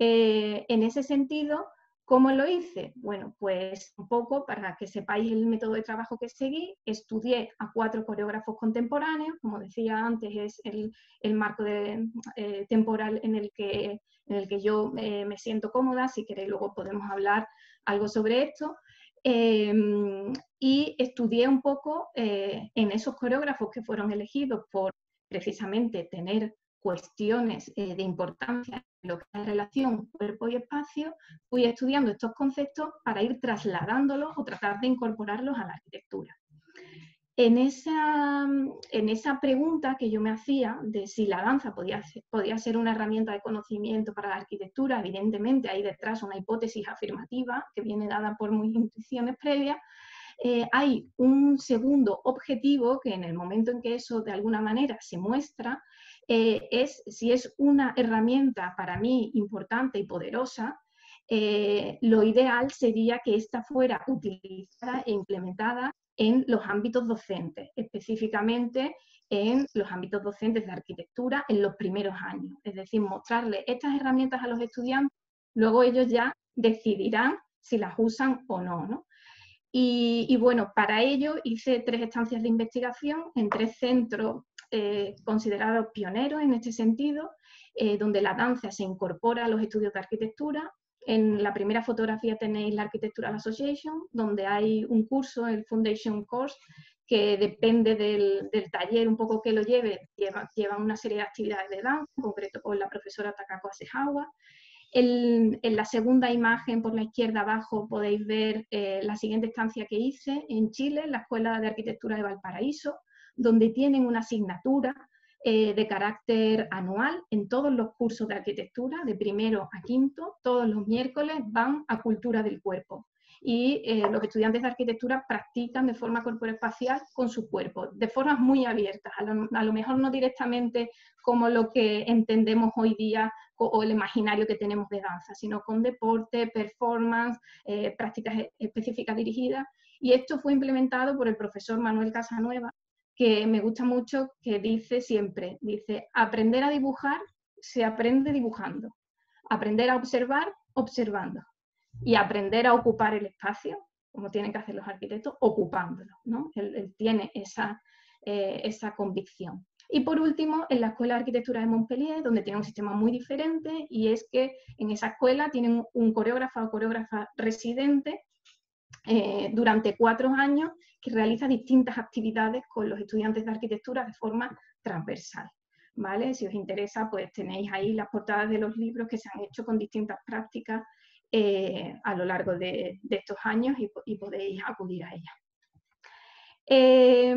Eh, en ese sentido, ¿cómo lo hice? Bueno, pues, un poco, para que sepáis el método de trabajo que seguí, estudié a cuatro coreógrafos contemporáneos, como decía antes, es el, el marco de, eh, temporal en el que, en el que yo eh, me siento cómoda, si queréis luego podemos hablar algo sobre esto. Eh, y estudié un poco eh, en esos coreógrafos que fueron elegidos por precisamente tener cuestiones eh, de importancia en lo que es relación cuerpo y espacio, fui estudiando estos conceptos para ir trasladándolos o tratar de incorporarlos a la arquitectura. En esa, en esa pregunta que yo me hacía de si la danza podía ser, podía ser una herramienta de conocimiento para la arquitectura, evidentemente hay detrás una hipótesis afirmativa que viene dada por muchas intuiciones previas, eh, hay un segundo objetivo que en el momento en que eso de alguna manera se muestra, eh, es si es una herramienta para mí importante y poderosa. Eh, lo ideal sería que esta fuera utilizada e implementada en los ámbitos docentes, específicamente en los ámbitos docentes de arquitectura en los primeros años. Es decir, mostrarles estas herramientas a los estudiantes, luego ellos ya decidirán si las usan o no, ¿no? Y, y bueno, para ello hice tres estancias de investigación en tres centros eh, considerados pioneros en este sentido, eh, donde la danza se incorpora a los estudios de arquitectura. En la primera fotografía tenéis la Architectural Association, donde hay un curso, el Foundation Course, que depende del, del taller un poco que lo lleve, lleva, lleva una serie de actividades de danza, en concreto con la profesora Takako Hasegawa. El, en la segunda imagen, por la izquierda abajo, podéis ver eh, la siguiente estancia que hice en Chile, en la Escuela de Arquitectura de Valparaíso, donde tienen una asignatura de carácter anual en todos los cursos de arquitectura, de primero a quinto, todos los miércoles van a Cultura del Cuerpo. Y eh, los estudiantes de arquitectura practican de forma corporespacial con su cuerpo, de formas muy abiertas, a lo, a lo mejor no directamente como lo que entendemos hoy día o, o el imaginario que tenemos de danza, sino con deporte, performance, eh, prácticas específicas dirigidas. Y esto fue implementado por el profesor Manuel Casanueva, que me gusta mucho, que dice siempre, dice, aprender a dibujar se aprende dibujando, aprender a observar, observando, y aprender a ocupar el espacio, como tienen que hacer los arquitectos, ocupándolo, ¿no? Él, él tiene esa, eh, esa convicción. Y por último, en la Escuela de Arquitectura de Montpellier, donde tiene un sistema muy diferente, y es que en esa escuela tienen un coreógrafo o coreógrafa residente Eh, durante cuatro años, que realiza distintas actividades con los estudiantes de arquitectura de forma transversal, ¿vale? Si os interesa, pues tenéis ahí las portadas de los libros que se han hecho con distintas prácticas eh, a lo largo de, de estos años y, y podéis acudir a ellas. Eh,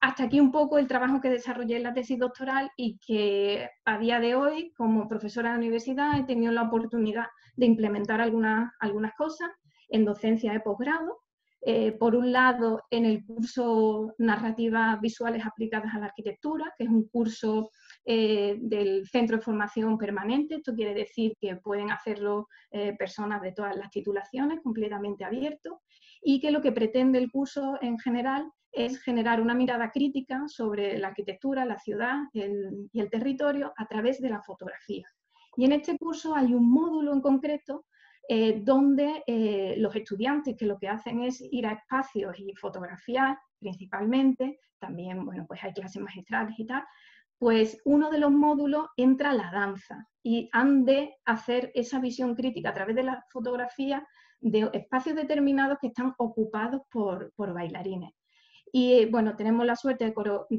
hasta aquí un poco el trabajo que desarrollé en la tesis doctoral y que a día de hoy, como profesora de la universidad, he tenido la oportunidad de implementar algunas, algunas cosas en docencia de posgrado, eh, por un lado en el curso Narrativas Visuales Aplicadas a la Arquitectura, que es un curso eh, del Centro de Formación Permanente. Esto quiere decir que pueden hacerlo eh, personas de todas las titulaciones, completamente abierto, y que lo que pretende el curso en general es generar una mirada crítica sobre la arquitectura, la ciudad el, y el territorio a través de la fotografía. Y en este curso hay un módulo en concreto Eh, donde eh, los estudiantes que lo que hacen es ir a espacios y fotografiar principalmente, también bueno, pues hay clases magistrales y tal, pues uno de los módulos entra la danza y han de hacer esa visión crítica a través de la fotografía de espacios determinados que están ocupados por, por bailarines. Y bueno, tenemos la suerte de,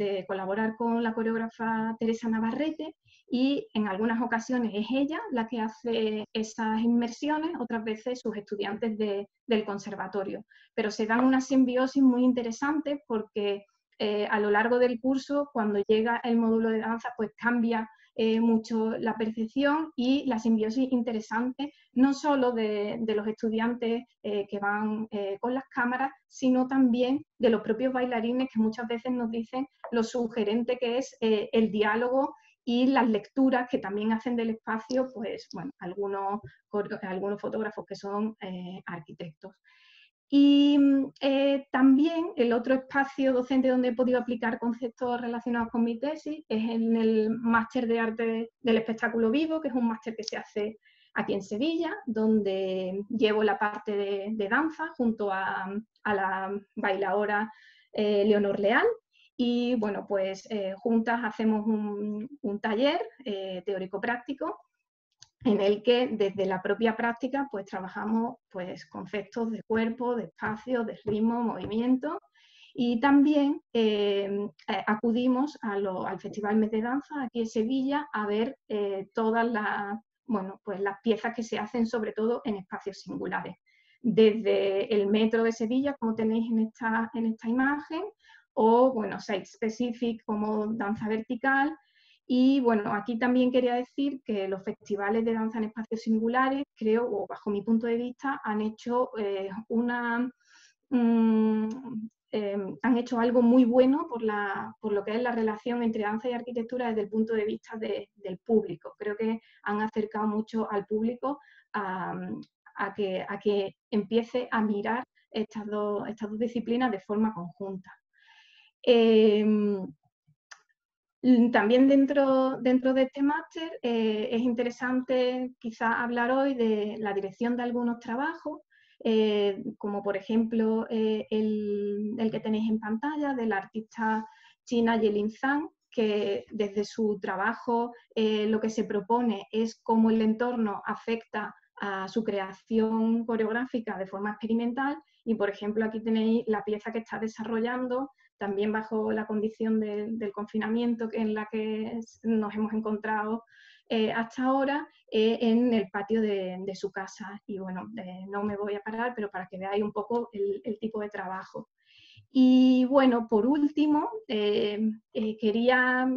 de colaborar con la coreógrafa Teresa Navarrete y en algunas ocasiones es ella la que hace esas inmersiones, otras veces sus estudiantes de, del conservatorio. Pero se dan una simbiosis muy interesante porque eh, a lo largo del curso, cuando llega el módulo de danza, pues cambia eh, mucho la percepción y la simbiosis interesante, no solo de, de los estudiantes eh, que van eh, con las cámaras, sino también de los propios bailarines que muchas veces nos dicen lo sugerente que es eh, el diálogo y las lecturas que también hacen del espacio, pues bueno, algunos, algunos fotógrafos que son eh, arquitectos. Y eh, también el otro espacio docente donde he podido aplicar conceptos relacionados con mi tesis es en el Máster de Arte del Espectáculo Vivo, que es un máster que se hace aquí en Sevilla, donde llevo la parte de, de danza junto a, a la bailaora eh, Leonor Leal. Y bueno, pues eh, juntas hacemos un, un taller eh, teórico-práctico en el que desde la propia práctica pues trabajamos pues, conceptos de cuerpo, de espacio, de ritmo, movimiento y también eh, acudimos a lo, al Festival Mes de Danza aquí en Sevilla a ver eh, todas las, bueno, pues, las piezas que se hacen sobre todo en espacios singulares. Desde el metro de Sevilla, como tenéis en esta, en esta imagen, o, bueno, site-specific como danza vertical. Y, bueno, aquí también quería decir que los festivales de danza en espacios singulares, creo, o bajo mi punto de vista, han hecho eh, una... Um, Eh, han hecho algo muy bueno por, la, por lo que es la relación entre danza y arquitectura desde el punto de vista de, del público. Creo que han acercado mucho al público a, a, que, a que empiece a mirar estas dos, estas dos disciplinas de forma conjunta. Eh, también dentro, dentro de este máster eh, es interesante quizás hablar hoy de la dirección de algunos trabajos, Eh, como por ejemplo eh, el, el que tenéis en pantalla de la artista china Yelin Zhang, que desde su trabajo eh, lo que se propone es cómo el entorno afecta a su creación coreográfica de forma experimental, y por ejemplo aquí tenéis la pieza que está desarrollando también bajo la condición de, del confinamiento en la que nos hemos encontrado Eh, hasta ahora eh, en el patio de, de su casa. Y bueno, eh, no me voy a parar, pero para que veáis un poco el, el tipo de trabajo. Y bueno, por último, eh, eh, quería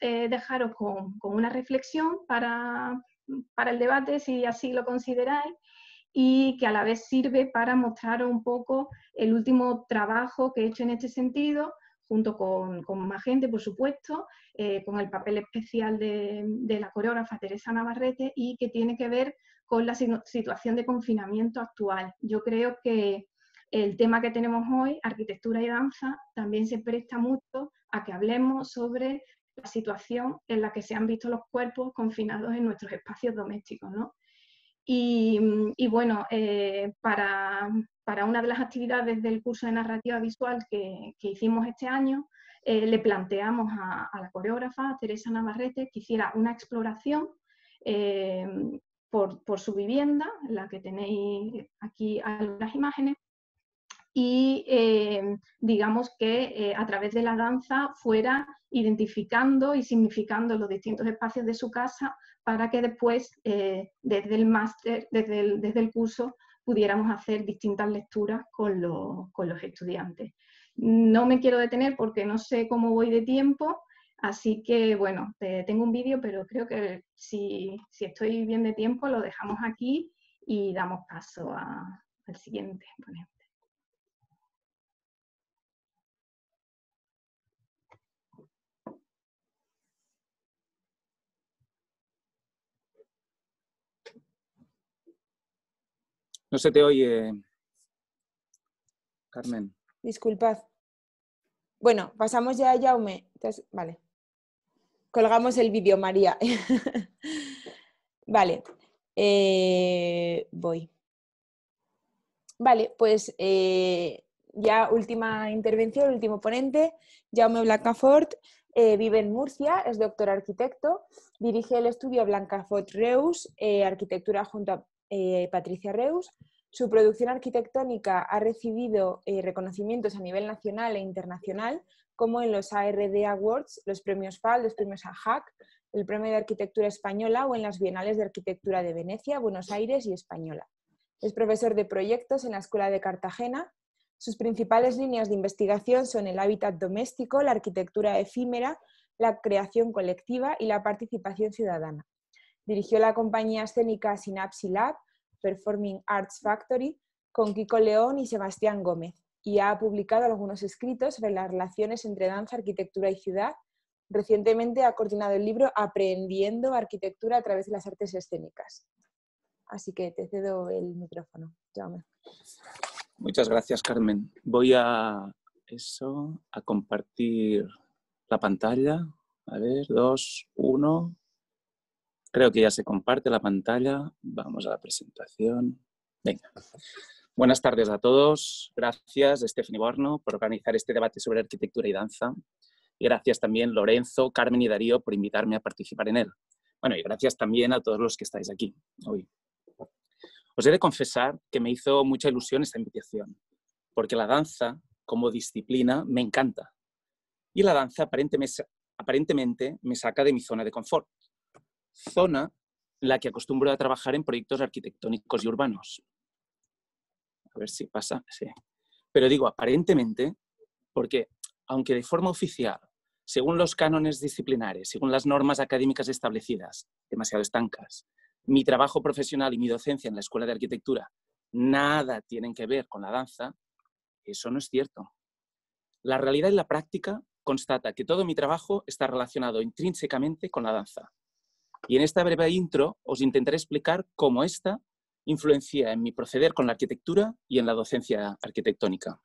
eh, dejaros con, con una reflexión para, para el debate, si así lo consideráis, y que a la vez sirve para mostraros un poco el último trabajo que he hecho en este sentido, junto con, con más gente, por supuesto, eh, con el papel especial de, de la coreógrafa Teresa Navarrete, y que tiene que ver con la situación de confinamiento actual. Yo creo que el tema que tenemos hoy, arquitectura y danza, también se presta mucho a que hablemos sobre la situación en la que se han visto los cuerpos confinados en nuestros espacios domésticos, ¿no? Y, y bueno, eh, para, para una de las actividades del curso de narrativa visual que, que hicimos este año, eh, le planteamos a, a la coreógrafa, a Teresa Navarrete, que hiciera una exploración eh, por, por su vivienda, la que tenéis aquí algunas imágenes, y eh, digamos que eh, a través de la danza fuera identificando y significando los distintos espacios de su casa, para que después eh, desde el máster, desde el, desde el curso, pudiéramos hacer distintas lecturas con, lo, con los estudiantes. No me quiero detener porque no sé cómo voy de tiempo, así que bueno, eh, tengo un vídeo, pero creo que si, si estoy bien de tiempo lo dejamos aquí y damos paso a, al siguiente ponente. No se te oye, Carmen. Disculpad. Bueno, pasamos ya a Jaume. Entonces, vale. Colgamos el vídeo, María. Vale. Eh, voy. Vale, pues eh, ya última intervención, último ponente. Jaume Blancafort eh, vive en Murcia, es doctor arquitecto. Dirige el estudio Blancafort Reus, eh, arquitectura junto a Eh, Patricia Reus. Su producción arquitectónica ha recibido eh, reconocimientos a nivel nacional e internacional, como en los A R D Awards, los premios F A L, los premios A H A C, el Premio de Arquitectura Española o en las Bienales de Arquitectura de Venecia, Buenos Aires y Española. Es profesor de proyectos en la Escuela de Cartagena. Sus principales líneas de investigación son el hábitat doméstico, la arquitectura efímera, la creación colectiva y la participación ciudadana. Dirigió la compañía escénica Synapsi Lab, Performing Arts Factory, con Kiko León y Sebastián Gómez, y ha publicado algunos escritos sobre las relaciones entre danza, arquitectura y ciudad. Recientemente ha coordinado el libro Aprendiendo Arquitectura a través de las artes escénicas. Así que te cedo el micrófono. Llámame. Muchas gracias, Carmen. Voy a, eso, a compartir la pantalla. A ver, dos, uno... Creo que ya se comparte la pantalla. Vamos a la presentación. Venga. Buenas tardes a todos. Gracias, Stepien y Barno, por organizar este debate sobre arquitectura y danza. Y gracias también, Lorenzo, Carmen y Darío, por invitarme a participar en él. Bueno, y gracias también a todos los que estáis aquí hoy. Os he de confesar que me hizo mucha ilusión esta invitación, porque la danza, como disciplina, me encanta. Y la danza aparentemente, aparentemente me saca de mi zona de confort. Zona la que acostumbro a trabajar en proyectos arquitectónicos y urbanos. A ver si pasa, sí. Pero digo aparentemente porque aunque de forma oficial, según los cánones disciplinares, según las normas académicas establecidas, demasiado estancas, mi trabajo profesional y mi docencia en la Escuela de Arquitectura nada tienen que ver con la danza, eso no es cierto. La realidad y la práctica constata que todo mi trabajo está relacionado intrínsecamente con la danza. Y en esta breve intro os intentaré explicar cómo esta influencia en mi proceder con la arquitectura y en la docencia arquitectónica.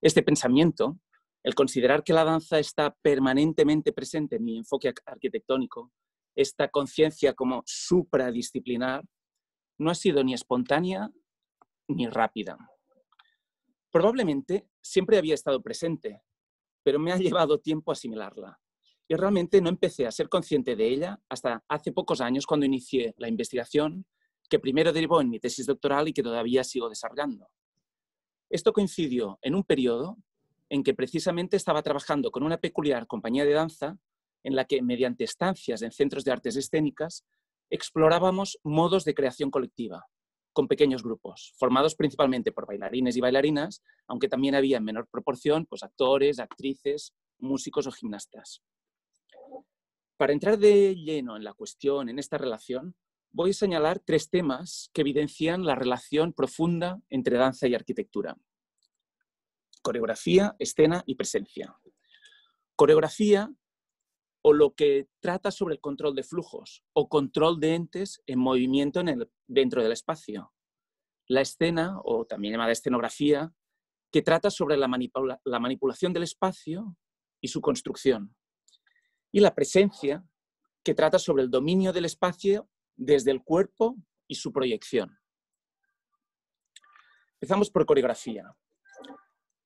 Este pensamiento, el considerar que la danza está permanentemente presente en mi enfoque arquitectónico, esta conciencia como supradisciplinar, no ha sido ni espontánea ni rápida. Probablemente siempre había estado presente, pero me ha llevado tiempo asimilarla. Y realmente no empecé a ser consciente de ella hasta hace pocos años cuando inicié la investigación que primero derivó en mi tesis doctoral y que todavía sigo desarrollando. Esto coincidió en un periodo en que precisamente estaba trabajando con una peculiar compañía de danza en la que, mediante estancias en centros de artes escénicas, explorábamos modos de creación colectiva, con pequeños grupos, formados principalmente por bailarines y bailarinas, aunque también había en menor proporción pues, actores, actrices, músicos o gimnastas. Para entrar de lleno en la cuestión, en esta relación, voy a señalar tres temas que evidencian la relación profunda entre danza y arquitectura. Coreografía, escena y presencia. Coreografía, o lo que trata sobre el control de flujos o control de entes en movimiento en el, dentro del espacio. La escena, o también llamada escenografía, que trata sobre la, manipula, la manipulación del espacio y su construcción. Y la presencia, que trata sobre el dominio del espacio desde el cuerpo y su proyección. Empezamos por coreografía.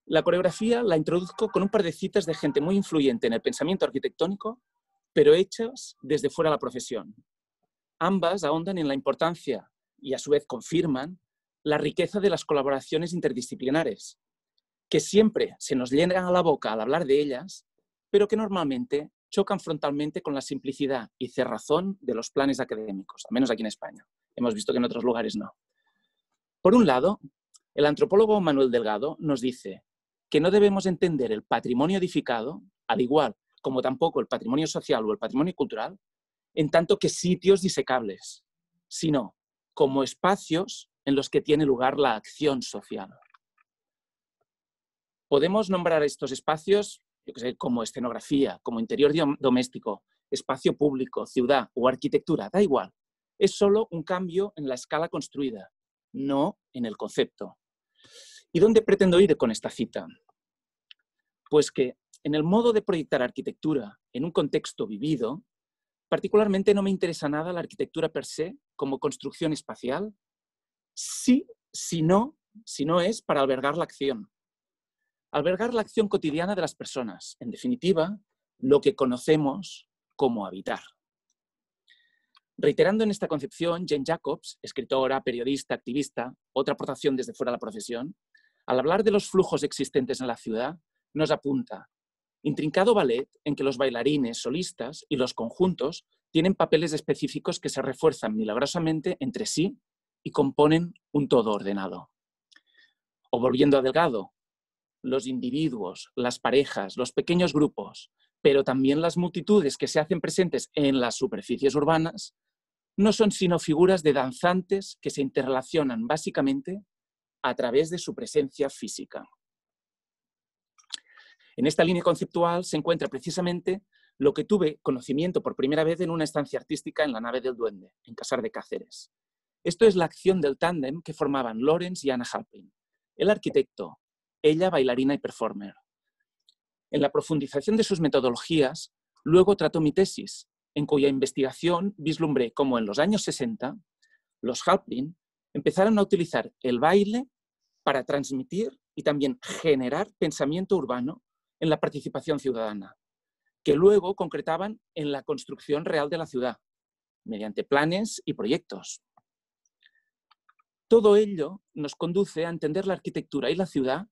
La coreografía la introduzco con un par de citas de gente muy influyente en el pensamiento arquitectónico, pero hechas desde fuera de la profesión. Ambas ahondan en la importancia y a su vez confirman la riqueza de las colaboraciones interdisciplinares, que siempre se nos llenan a la boca al hablar de ellas, pero que normalmente chocan frontalmente con la simplicidad y cerrazón de los planes académicos, al menos aquí en España. Hemos visto que en otros lugares no. Por un lado, el antropólogo Manuel Delgado nos dice que no debemos entender el patrimonio edificado, al igual como tampoco el patrimonio social o el patrimonio cultural, en tanto que sitios disecables, sino como espacios en los que tiene lugar la acción social. Podemos nombrar estos espacios, yo que sé, como escenografía, como interior doméstico, espacio público, ciudad o arquitectura, da igual. Es solo un cambio en la escala construida, no en el concepto. ¿Y dónde pretendo ir con esta cita? Pues que en el modo de proyectar arquitectura en un contexto vivido, particularmente no me interesa nada la arquitectura per se como construcción espacial, sí, si no, si no es para albergar la acción. Albergar la acción cotidiana de las personas, en definitiva, lo que conocemos como habitar. Reiterando en esta concepción, Jane Jacobs, escritora, periodista, activista, otra aportación desde fuera de la profesión, al hablar de los flujos existentes en la ciudad, nos apunta, intrincado ballet en que los bailarines, solistas y los conjuntos tienen papeles específicos que se refuerzan milagrosamente entre sí y componen un todo ordenado. O volviendo a Delgado, los individuos, las parejas, los pequeños grupos, pero también las multitudes que se hacen presentes en las superficies urbanas, no son sino figuras de danzantes que se interrelacionan básicamente a través de su presencia física. En esta línea conceptual se encuentra precisamente lo que tuve conocimiento por primera vez en una estancia artística en la Nave del Duende, en Casar de Cáceres. Esto es la acción del tándem que formaban Lawrence y Anna Halprin, el arquitecto, ella bailarina y performer. En la profundización de sus metodologías, luego trató mi tesis, en cuya investigación vislumbré cómo en los años sesenta, los Halprin empezaron a utilizar el baile para transmitir y también generar pensamiento urbano en la participación ciudadana, que luego concretaban en la construcción real de la ciudad, mediante planes y proyectos. Todo ello nos conduce a entender la arquitectura y la ciudad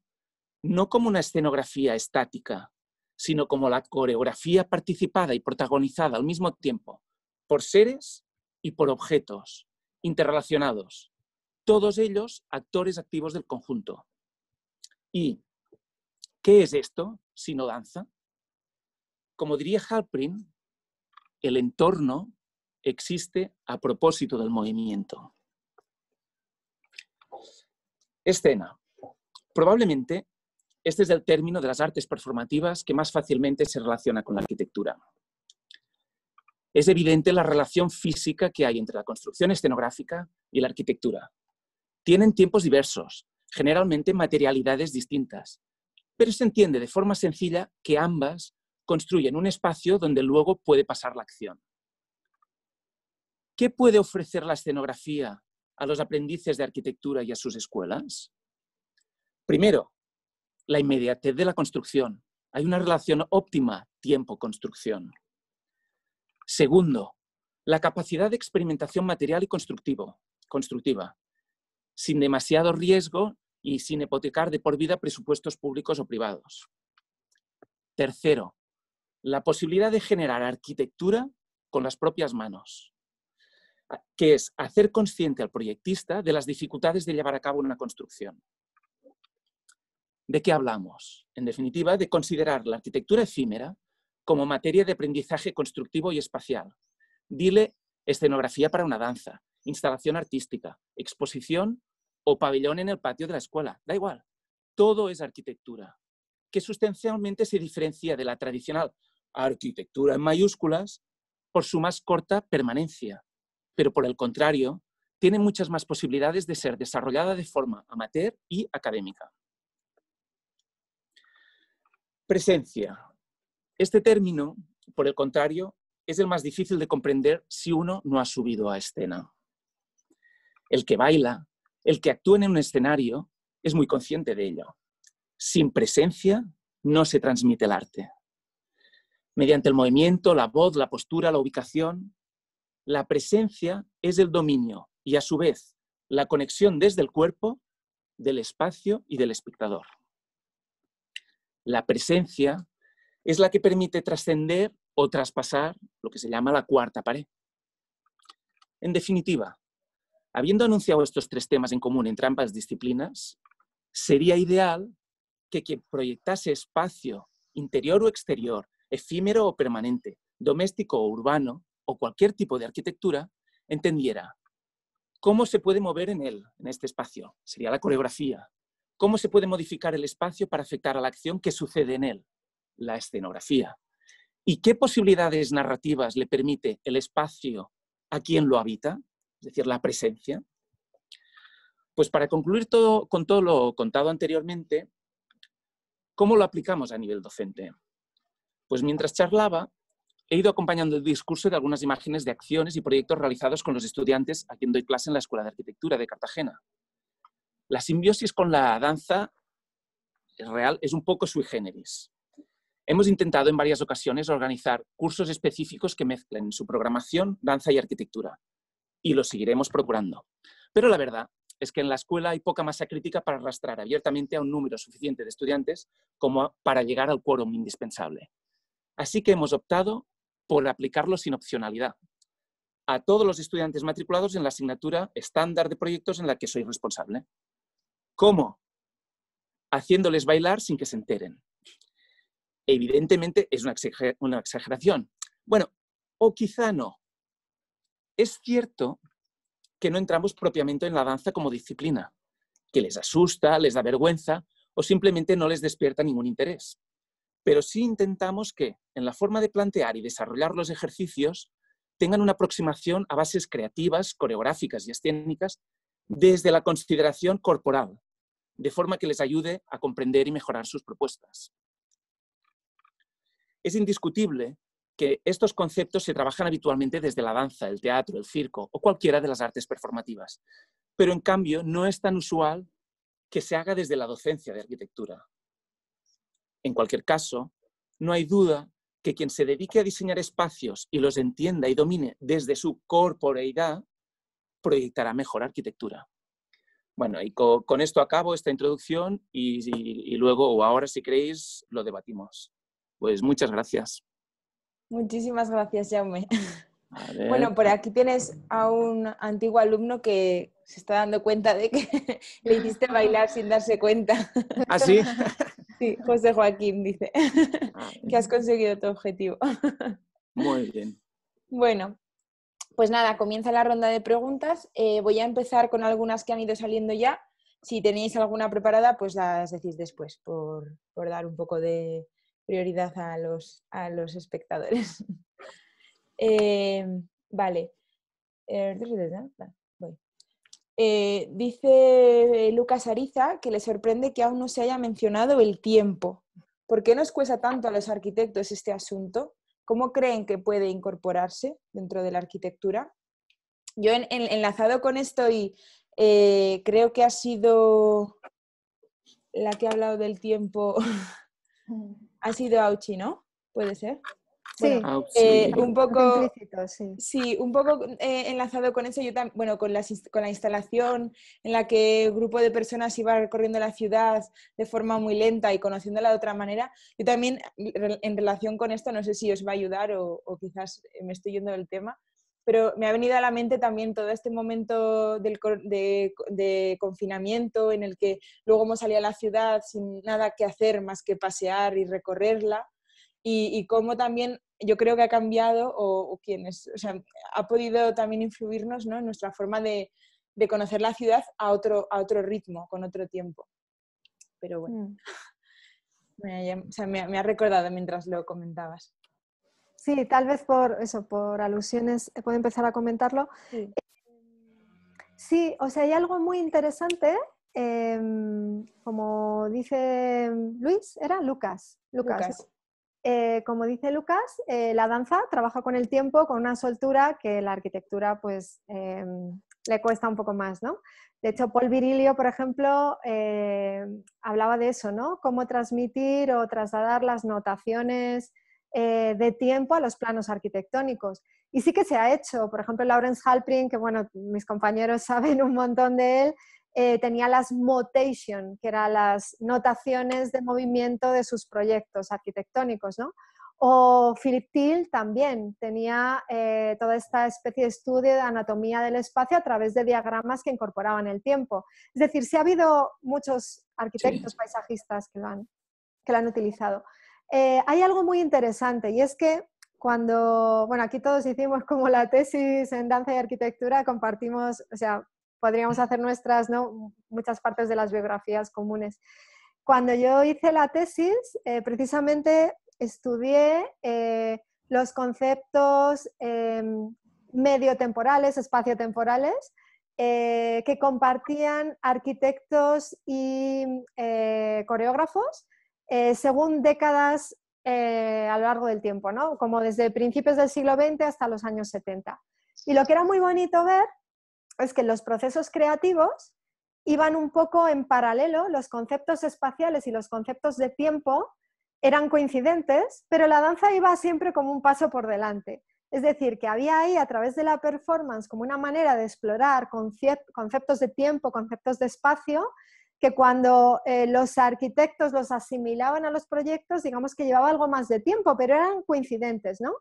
no como una escenografía estática, sino como la coreografía participada y protagonizada al mismo tiempo por seres y por objetos interrelacionados, todos ellos actores activos del conjunto. Y ¿Qué es esto sino danza? Como diría Halprin, el entorno existe a propósito del movimiento. Escena. Probablemente este es el término de las artes performativas que más fácilmente se relaciona con la arquitectura. Es evidente la relación física que hay entre la construcción escenográfica y la arquitectura. Tienen tiempos diversos, generalmente materialidades distintas, pero se entiende de forma sencilla que ambas construyen un espacio donde luego puede pasar la acción. ¿Qué puede ofrecer la escenografía a los aprendices de arquitectura y a sus escuelas? Primero, la inmediatez de la construcción. Hay una relación óptima tiempo-construcción. Segundo, la capacidad de experimentación material y constructivo, constructiva, sin demasiado riesgo y sin hipotecar de por vida presupuestos públicos o privados. Tercero, la posibilidad de generar arquitectura con las propias manos, que es hacer consciente al proyectista de las dificultades de llevar a cabo una construcción. ¿De qué hablamos? En definitiva, de considerar la arquitectura efímera como materia de aprendizaje constructivo y espacial. Dile escenografía para una danza, instalación artística, exposición o pabellón en el patio de la escuela. Da igual, todo es arquitectura, que sustancialmente se diferencia de la tradicional arquitectura en mayúsculas por su más corta permanencia, pero por el contrario, tiene muchas más posibilidades de ser desarrollada de forma amateur y académica. Presencia. Este término, por el contrario, es el más difícil de comprender si uno no ha subido a escena. El que baila, el que actúa en un escenario, es muy consciente de ello. Sin presencia no se transmite el arte. Mediante el movimiento, la voz, la postura, la ubicación, la presencia es el dominio y, a su vez, la conexión desde el cuerpo, del espacio y del espectador. La presencia es la que permite trascender o traspasar lo que se llama la cuarta pared. En definitiva, habiendo anunciado estos tres temas en común entre ambas disciplinas, sería ideal que quien proyectase espacio, interior o exterior, efímero o permanente, doméstico o urbano, o cualquier tipo de arquitectura, entendiera cómo se puede mover en él, en este espacio, sería la coreografía. ¿Cómo se puede modificar el espacio para afectar a la acción que sucede en él? La escenografía. ¿Y qué posibilidades narrativas le permite el espacio a quien lo habita? Es decir, la presencia. Pues para concluir todo, con todo lo contado anteriormente, ¿cómo lo aplicamos a nivel docente? Pues mientras charlaba, he ido acompañando el discurso de algunas imágenes de acciones y proyectos realizados con los estudiantes a quien doy clase en la Escuela de Arquitectura de Cartagena. La simbiosis con la danza real es un poco sui generis. Hemos intentado en varias ocasiones organizar cursos específicos que mezclen en su programación danza y arquitectura, y lo seguiremos procurando. Pero la verdad es que en la escuela hay poca masa crítica para arrastrar abiertamente a un número suficiente de estudiantes como para llegar al quórum indispensable. Así que hemos optado por aplicarlo sin opcionalidad a todos los estudiantes matriculados en la asignatura estándar de proyectos en la que soy responsable. ¿Cómo? Haciéndoles bailar sin que se enteren. Evidentemente es una exageración. Bueno, o quizá no. Es cierto que no entramos propiamente en la danza como disciplina, que les asusta, les da vergüenza o simplemente no les despierta ningún interés. Pero sí intentamos que, en la forma de plantear y desarrollar los ejercicios, tengan una aproximación a bases creativas, coreográficas y escénicas desde la consideración corporal, de forma que les ayude a comprender y mejorar sus propuestas. Es indiscutible que estos conceptos se trabajan habitualmente desde la danza, el teatro, el circo o cualquiera de las artes performativas, pero en cambio no es tan usual que se haga desde la docencia de arquitectura. En cualquier caso, no hay duda que quien se dedique a diseñar espacios y los entienda y domine desde su corporeidad, proyectará mejor arquitectura. Bueno, y co con esto acabo esta introducción y, y, y luego, o ahora si queréis, lo debatimos. Pues muchas gracias. Muchísimas gracias, Jaume. Bueno, por aquí tienes a un antiguo alumno que se está dando cuenta de que le hiciste bailar sin darse cuenta. ¿Ah, sí? Sí, José Joaquín dice que has conseguido tu objetivo. Muy bien. Bueno, pues nada, comienza la ronda de preguntas. Eh, voy a empezar con algunas que han ido saliendo ya. Si tenéis alguna preparada, pues las decís después, por, por dar un poco de prioridad a los, a los espectadores. eh, vale. Voy. Eh, dice Lucas Ariza que le sorprende que aún no se haya mencionado el tiempo. ¿Por qué nos cuesta tanto a los arquitectos este asunto? ¿Cómo creen que puede incorporarse dentro de la arquitectura? Yo en, en, enlazado con esto y eh, creo que ha sido la que ha hablado del tiempo, ha sido Auchi, ¿no? ¿Puede ser? Bueno, sí, eh, un poco, sí. Sí, un poco eh, enlazado con eso, yo tam, bueno, con, las, con la instalación en la que un grupo de personas iba recorriendo la ciudad de forma muy lenta y conociéndola de otra manera, yo también en relación con esto, no sé si os va a ayudar o, o quizás me estoy yendo del tema, pero me ha venido a la mente también todo este momento del, de, de confinamiento en el que luego hemos salido a la ciudad sin nada que hacer más que pasear y recorrerla. Y, y cómo también yo creo que ha cambiado o, o quién es, o sea, ha podido también influirnos, ¿no?, en nuestra forma de, de conocer la ciudad a otro, a otro ritmo, con otro tiempo. Pero bueno, mm. me, o sea, me, me ha recordado mientras lo comentabas. Sí, tal vez por eso, por alusiones, puedo empezar a comentarlo. Sí, sí, o sea, hay algo muy interesante. Eh, como dice Luis, era Lucas. Lucas. Lucas. Eh, como dice Lucas, eh, la danza trabaja con el tiempo, con una soltura que la arquitectura pues eh, le cuesta un poco más, ¿no? De hecho, Paul Virilio, por ejemplo, eh, hablaba de eso, ¿no? Cómo transmitir o trasladar las notaciones eh, de tiempo a los planos arquitectónicos. Y sí que se ha hecho. Por ejemplo, Lawrence Halprin, que bueno, mis compañeros saben un montón de él, eh, tenía las motation, que eran las notaciones de movimiento de sus proyectos arquitectónicos, ¿no? O Philip Thiel también tenía eh, toda esta especie de estudio de anatomía del espacio a través de diagramas que incorporaban el tiempo. Es decir, sí ha habido muchos arquitectos, sí, paisajistas que lo han, que lo han utilizado. Eh, hay algo muy interesante y es que cuando, bueno, aquí todos hicimos como la tesis en danza y arquitectura, compartimos, o sea, podríamos hacer nuestras, ¿no?, muchas partes de las biografías comunes. Cuando yo hice la tesis, eh, precisamente estudié eh, los conceptos eh, mediotemporales, espaciotemporales, eh, que compartían arquitectos y eh, coreógrafos eh, según décadas eh, a lo largo del tiempo, ¿no? Como desde principios del siglo veinte hasta los años setenta. Y lo que era muy bonito ver es que los procesos creativos iban un poco en paralelo, los conceptos espaciales y los conceptos de tiempo eran coincidentes, pero la danza iba siempre como un paso por delante. Es decir, que había ahí a través de la performance como una manera de explorar conceptos de tiempo, conceptos de espacio, que cuando eh, los arquitectos los asimilaban a los proyectos, digamos que llevaba algo más de tiempo, pero eran coincidentes, ¿no?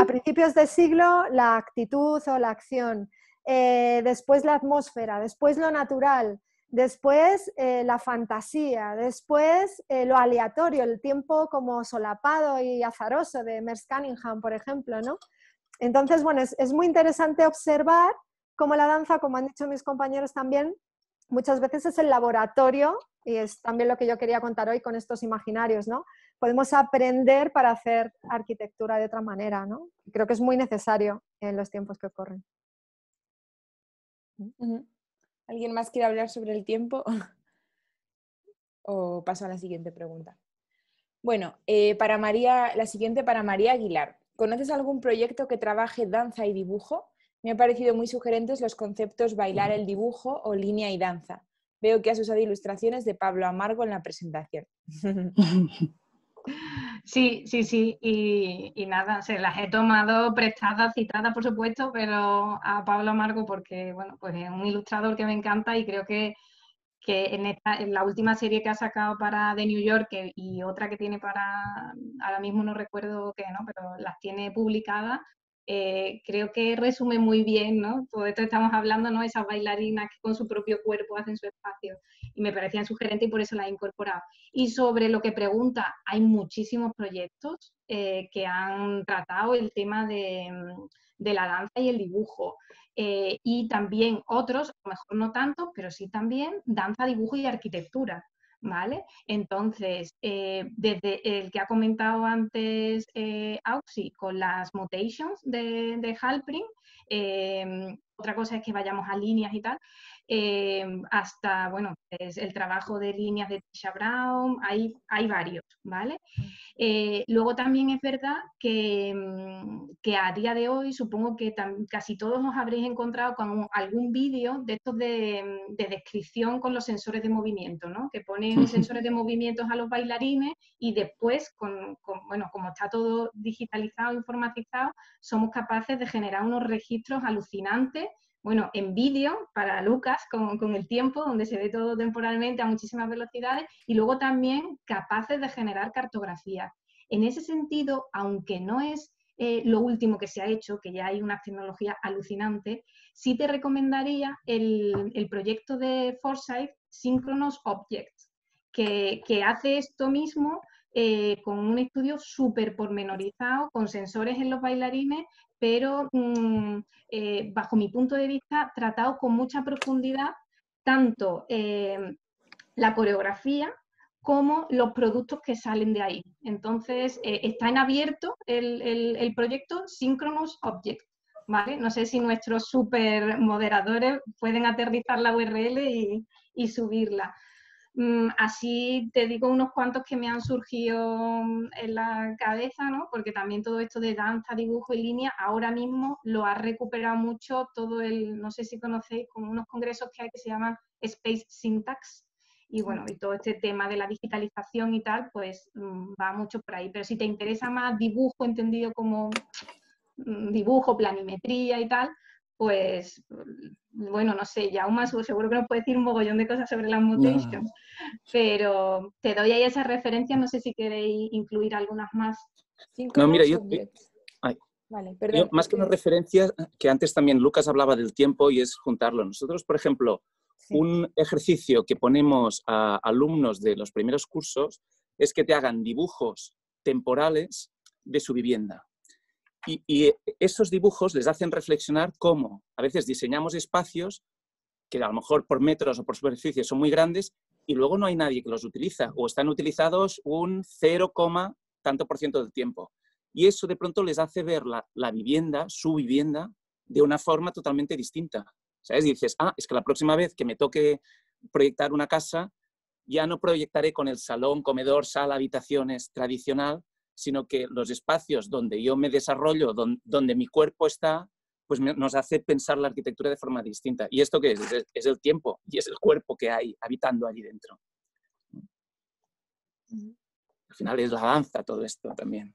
A principios de siglo, la actitud o la acción. Eh, después la atmósfera, después lo natural, después eh, la fantasía, después eh, lo aleatorio, el tiempo como solapado y azaroso de Merce Cunningham, por ejemplo, ¿no? Entonces, bueno, es, es muy interesante observar cómo la danza, como han dicho mis compañeros también, muchas veces es el laboratorio, y es también lo que yo quería contar hoy con estos imaginarios, ¿no? Podemos aprender para hacer arquitectura de otra manera, ¿no? Creo que es muy necesario en los tiempos que corren. ¿Alguien más quiere hablar sobre el tiempo? O paso a la siguiente pregunta. Bueno, eh, para María, la siguiente para María Aguilar. ¿Conoces algún proyecto que trabaje danza y dibujo? Me han parecido muy sugerentes los conceptos bailar el dibujo o línea y danza. Veo que has usado ilustraciones de Pablo Amargo en la presentación. Sí, sí, sí, y, y nada, se las he tomado prestadas, citadas por supuesto, pero a Pablo Amargo porque, bueno, pues es un ilustrador que me encanta y creo que, que en, esta, en la última serie que ha sacado para The New York y otra que tiene para, ahora mismo no recuerdo qué, ¿no?, pero las tiene publicadas, eh, creo que resume muy bien, ¿no? Todo esto estamos hablando, ¿no? Esas bailarinas que con su propio cuerpo hacen su espacio. Y me parecían sugerentes y por eso las he incorporado. Y sobre lo que pregunta, hay muchísimos proyectos eh, que han tratado el tema de, de la danza y el dibujo. Eh, y también otros, a lo mejor no tanto, pero sí también danza, dibujo y arquitectura. ¿Vale? Entonces, eh, desde el que ha comentado antes eh, Auxi, con las mutations de, de Halprin, eh, otra cosa es que vayamos a líneas y tal, eh, hasta, bueno, pues, el trabajo de líneas de Tisha Brown, hay, hay varios, ¿vale? Eh, luego también es verdad que, que a día de hoy supongo que casi todos os habréis encontrado con un, algún vídeo de estos de, de descripción con los sensores de movimiento, ¿no? Que ponen sensores de movimientos a los bailarines y después, con, con, bueno, como está todo digitalizado, informatizado, somos capaces de generar unos registros alucinantes. Bueno, en vídeo, para Lucas, con, con el tiempo, donde se ve todo temporalmente a muchísimas velocidades, y luego también capaces de generar cartografía. En ese sentido, aunque no es eh, lo último que se ha hecho, que ya hay una tecnología alucinante, sí te recomendaría el, el proyecto de Forsyth, Synchronous Objects, que, que hace esto mismo eh, con un estudio súper pormenorizado, con sensores en los bailarines, pero mm, eh, bajo mi punto de vista tratado con mucha profundidad tanto eh, la coreografía como los productos que salen de ahí. Entonces, eh, está en abierto el, el, el proyecto Synchronous Object, ¿vale? No sé si nuestros super moderadores pueden aterrizar la U R L y, y subirla. Así te digo unos cuantos que me han surgido en la cabeza, ¿no? Porque también todo esto de danza, dibujo y línea, ahora mismo lo ha recuperado mucho todo el, no sé si conocéis, con unos congresos que hay que se llaman Space Syntax, y bueno, y todo este tema de la digitalización y tal, pues va mucho por ahí. Pero si te interesa más dibujo, entendido como dibujo, planimetría y tal, pues, bueno, no sé, Jaume seguro que nos puede decir un mogollón de cosas sobre las mutations, yeah. Pero te doy ahí esas referencias, no sé si queréis incluir algunas más. No, mira, yo, ay, vale, perdón, yo más que una referencia, que antes también Lucas hablaba del tiempo y es juntarlo. Nosotros, por ejemplo, sí. Un ejercicio que ponemos a alumnos de los primeros cursos es que te hagan dibujos temporales de su vivienda. Y, y esos dibujos les hacen reflexionar cómo a veces diseñamos espacios que a lo mejor por metros o por superficie son muy grandes y luego no hay nadie que los utiliza o están utilizados un cero, tanto por ciento del tiempo. Y eso de pronto les hace ver la, la vivienda, su vivienda, de una forma totalmente distinta. ¿Sabes? Y dices, ah, es que la próxima vez que me toque proyectar una casa, ya no proyectaré con el salón, comedor, sala, habitaciones tradicional, sino que los espacios donde yo me desarrollo, donde, donde mi cuerpo está, pues me, nos hace pensar la arquitectura de forma distinta. ¿Y esto qué es? Es el, es el tiempo y es el cuerpo que hay habitando allí dentro. Al final es la danza todo esto también.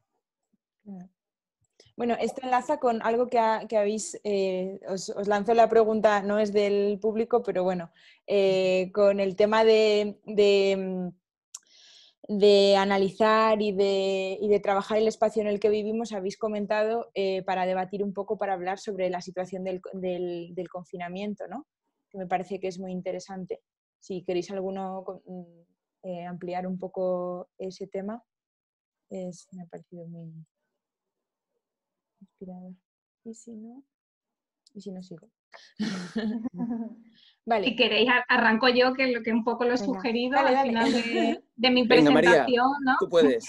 Bueno, esto enlaza con algo que, ha, que habéis... Eh, os, os lanzo la pregunta, no es del público, pero bueno, eh, con el tema de... de de analizar y de, y de trabajar el espacio en el que vivimos, habéis comentado eh, para debatir un poco, para hablar sobre la situación del, del, del confinamiento, ¿no? Que me parece que es muy interesante. Si queréis alguno eh, ampliar un poco ese tema, es, me ha parecido muy inspirador. Y si no, y si no sigo. Vale. Si queréis, arranco yo, que lo que un poco lo he sugerido dale, dale. al final de, de mi presentación. Venga, María, ¿no? Tú puedes.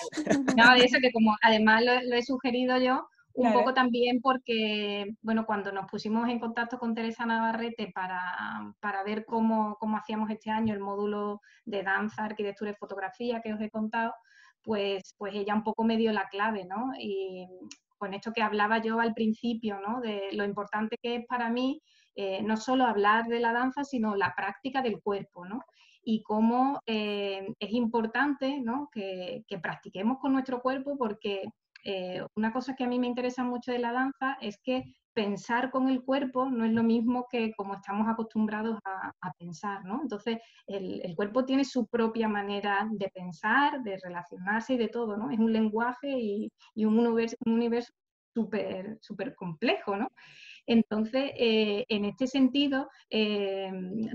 No, eso que como además lo, lo he sugerido yo, un dale. poco también porque, bueno, cuando nos pusimos en contacto con Teresa Navarrete para, para ver cómo, cómo hacíamos este año el módulo de danza, arquitectura y fotografía que os he contado, pues, pues ella un poco me dio la clave, ¿no? Y con esto que hablaba yo al principio, ¿no? De lo importante que es para mí eh, no solo hablar de la danza, sino la práctica del cuerpo, ¿no? Y cómo eh, es importante, ¿no? que, que practiquemos con nuestro cuerpo, porque eh, una cosa que a mí me interesa mucho de la danza es que pensar con el cuerpo no es lo mismo que como estamos acostumbrados a, a pensar, ¿no? Entonces, el, el cuerpo tiene su propia manera de pensar, de relacionarse y de todo, ¿no? Es un lenguaje y, y un universo súper súper complejo, ¿no? Entonces, eh, en este sentido, eh,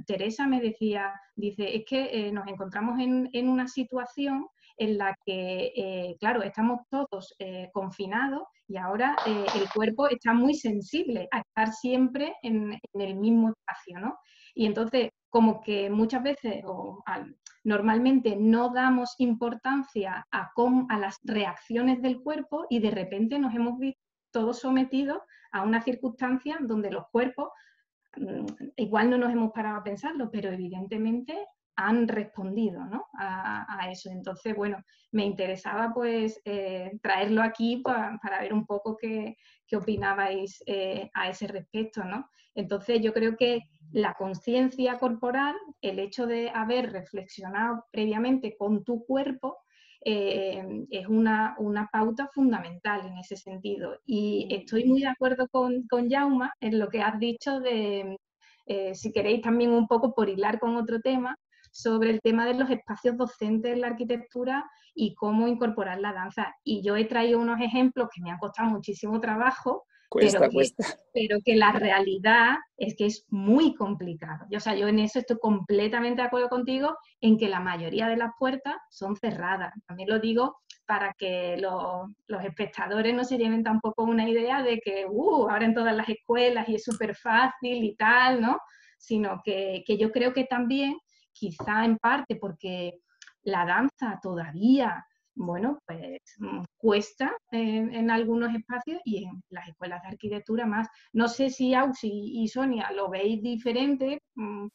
Teresa me decía, dice, es que eh, nos encontramos en, en una situación en la que, eh, claro, estamos todos eh, confinados y ahora eh, el cuerpo está muy sensible a estar siempre en, en el mismo espacio, ¿no? Y entonces, como que muchas veces, o al, normalmente no damos importancia a, com, a las reacciones del cuerpo y de repente nos hemos visto todos sometidos a una circunstancia donde los cuerpos, mmm, igual no nos hemos parado a pensarlo, pero evidentemente han respondido, ¿no? a, a eso. Entonces, bueno, me interesaba pues eh, traerlo aquí pa, para ver un poco qué, qué opinabais eh, a ese respecto, ¿no? Entonces, yo creo que la conciencia corporal, el hecho de haber reflexionado previamente con tu cuerpo, eh, es una, una pauta fundamental en ese sentido. Y estoy muy de acuerdo con, con Jaume en lo que has dicho de, eh, si queréis también un poco por hilar con otro tema, sobre el tema de los espacios docentes en la arquitectura y cómo incorporar la danza. Y yo he traído unos ejemplos que me han costado muchísimo trabajo, cuesta, pero, que, cuesta. pero que la realidad es que es muy complicado. O sea, yo en eso estoy completamente de acuerdo contigo, en que la mayoría de las puertas son cerradas. También lo digo para que los, los espectadores no se lleven tampoco una idea de que uh, ahora en todas las escuelas y es súper fácil y tal, ¿no? Sino que, que yo creo que también, quizá en parte porque la danza todavía, bueno, pues cuesta en, en algunos espacios y en las escuelas de arquitectura más. No sé si Auxi y Sonia lo veis diferente,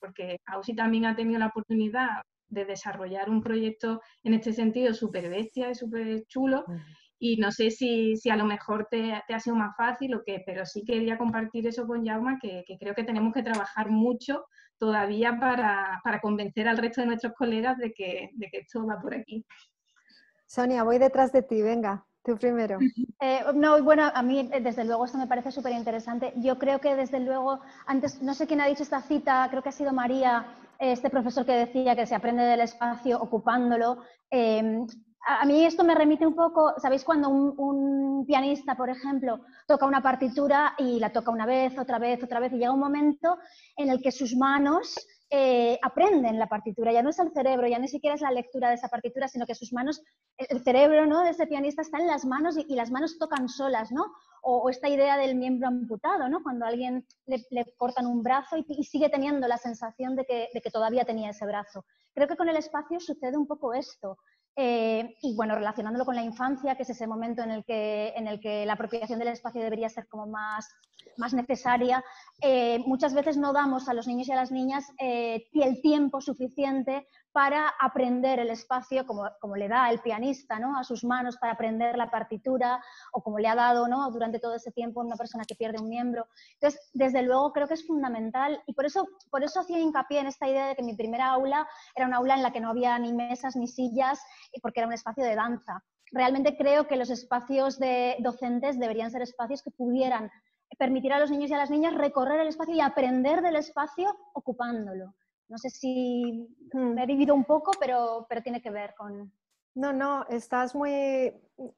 porque Auxi también ha tenido la oportunidad de desarrollar un proyecto en este sentido súper bestia y súper chulo, y no sé si, si a lo mejor te, te ha sido más fácil o qué, pero sí quería compartir eso con Jaume, que, que creo que tenemos que trabajar mucho todavía para, para convencer al resto de nuestros colegas de que, de que esto va por aquí. Sonia, voy detrás de ti, venga, tú primero. Eh, no, bueno, a mí desde luego esto me parece súper interesante. Yo creo que desde luego, antes, no sé quién ha dicho esta cita, creo que ha sido María, este profesor que decía que se aprende del espacio ocupándolo. Eh, a mí esto me remite un poco, ¿sabéis cuando un, un pianista, por ejemplo, toca una partitura y la toca una vez, otra vez, otra vez, y llega un momento en el que sus manos eh, aprenden la partitura? Ya no es el cerebro, ya ni siquiera es la lectura de esa partitura, sino que sus manos, el cerebro, ¿no?, de ese pianista está en las manos y, y las manos tocan solas, ¿no? O, o esta idea del miembro amputado, ¿no? Cuando a alguien le, le cortan un brazo y, y sigue teniendo la sensación de que, de que todavía tenía ese brazo. Creo que con el espacio sucede un poco esto. Eh, y bueno, relacionándolo con la infancia, que es ese momento en el que, en el que la apropiación del espacio debería ser como más, más necesaria, eh, muchas veces no damos a los niños y a las niñas eh, el tiempo suficiente para aprender el espacio, como, como le da el pianista, ¿no?, a sus manos para aprender la partitura, o como le ha dado, ¿no?, durante todo ese tiempo una persona que pierde un miembro. Entonces, desde luego creo que es fundamental, y por eso, por eso hacía hincapié en esta idea de que mi primera aula era una aula en la que no había ni mesas ni sillas, porque era un espacio de danza. Realmente creo que los espacios de docentes deberían ser espacios que pudieran permitir a los niños y a las niñas recorrer el espacio y aprender del espacio ocupándolo. No sé si me he dividido un poco, pero, pero tiene que ver con... No, no, estás muy...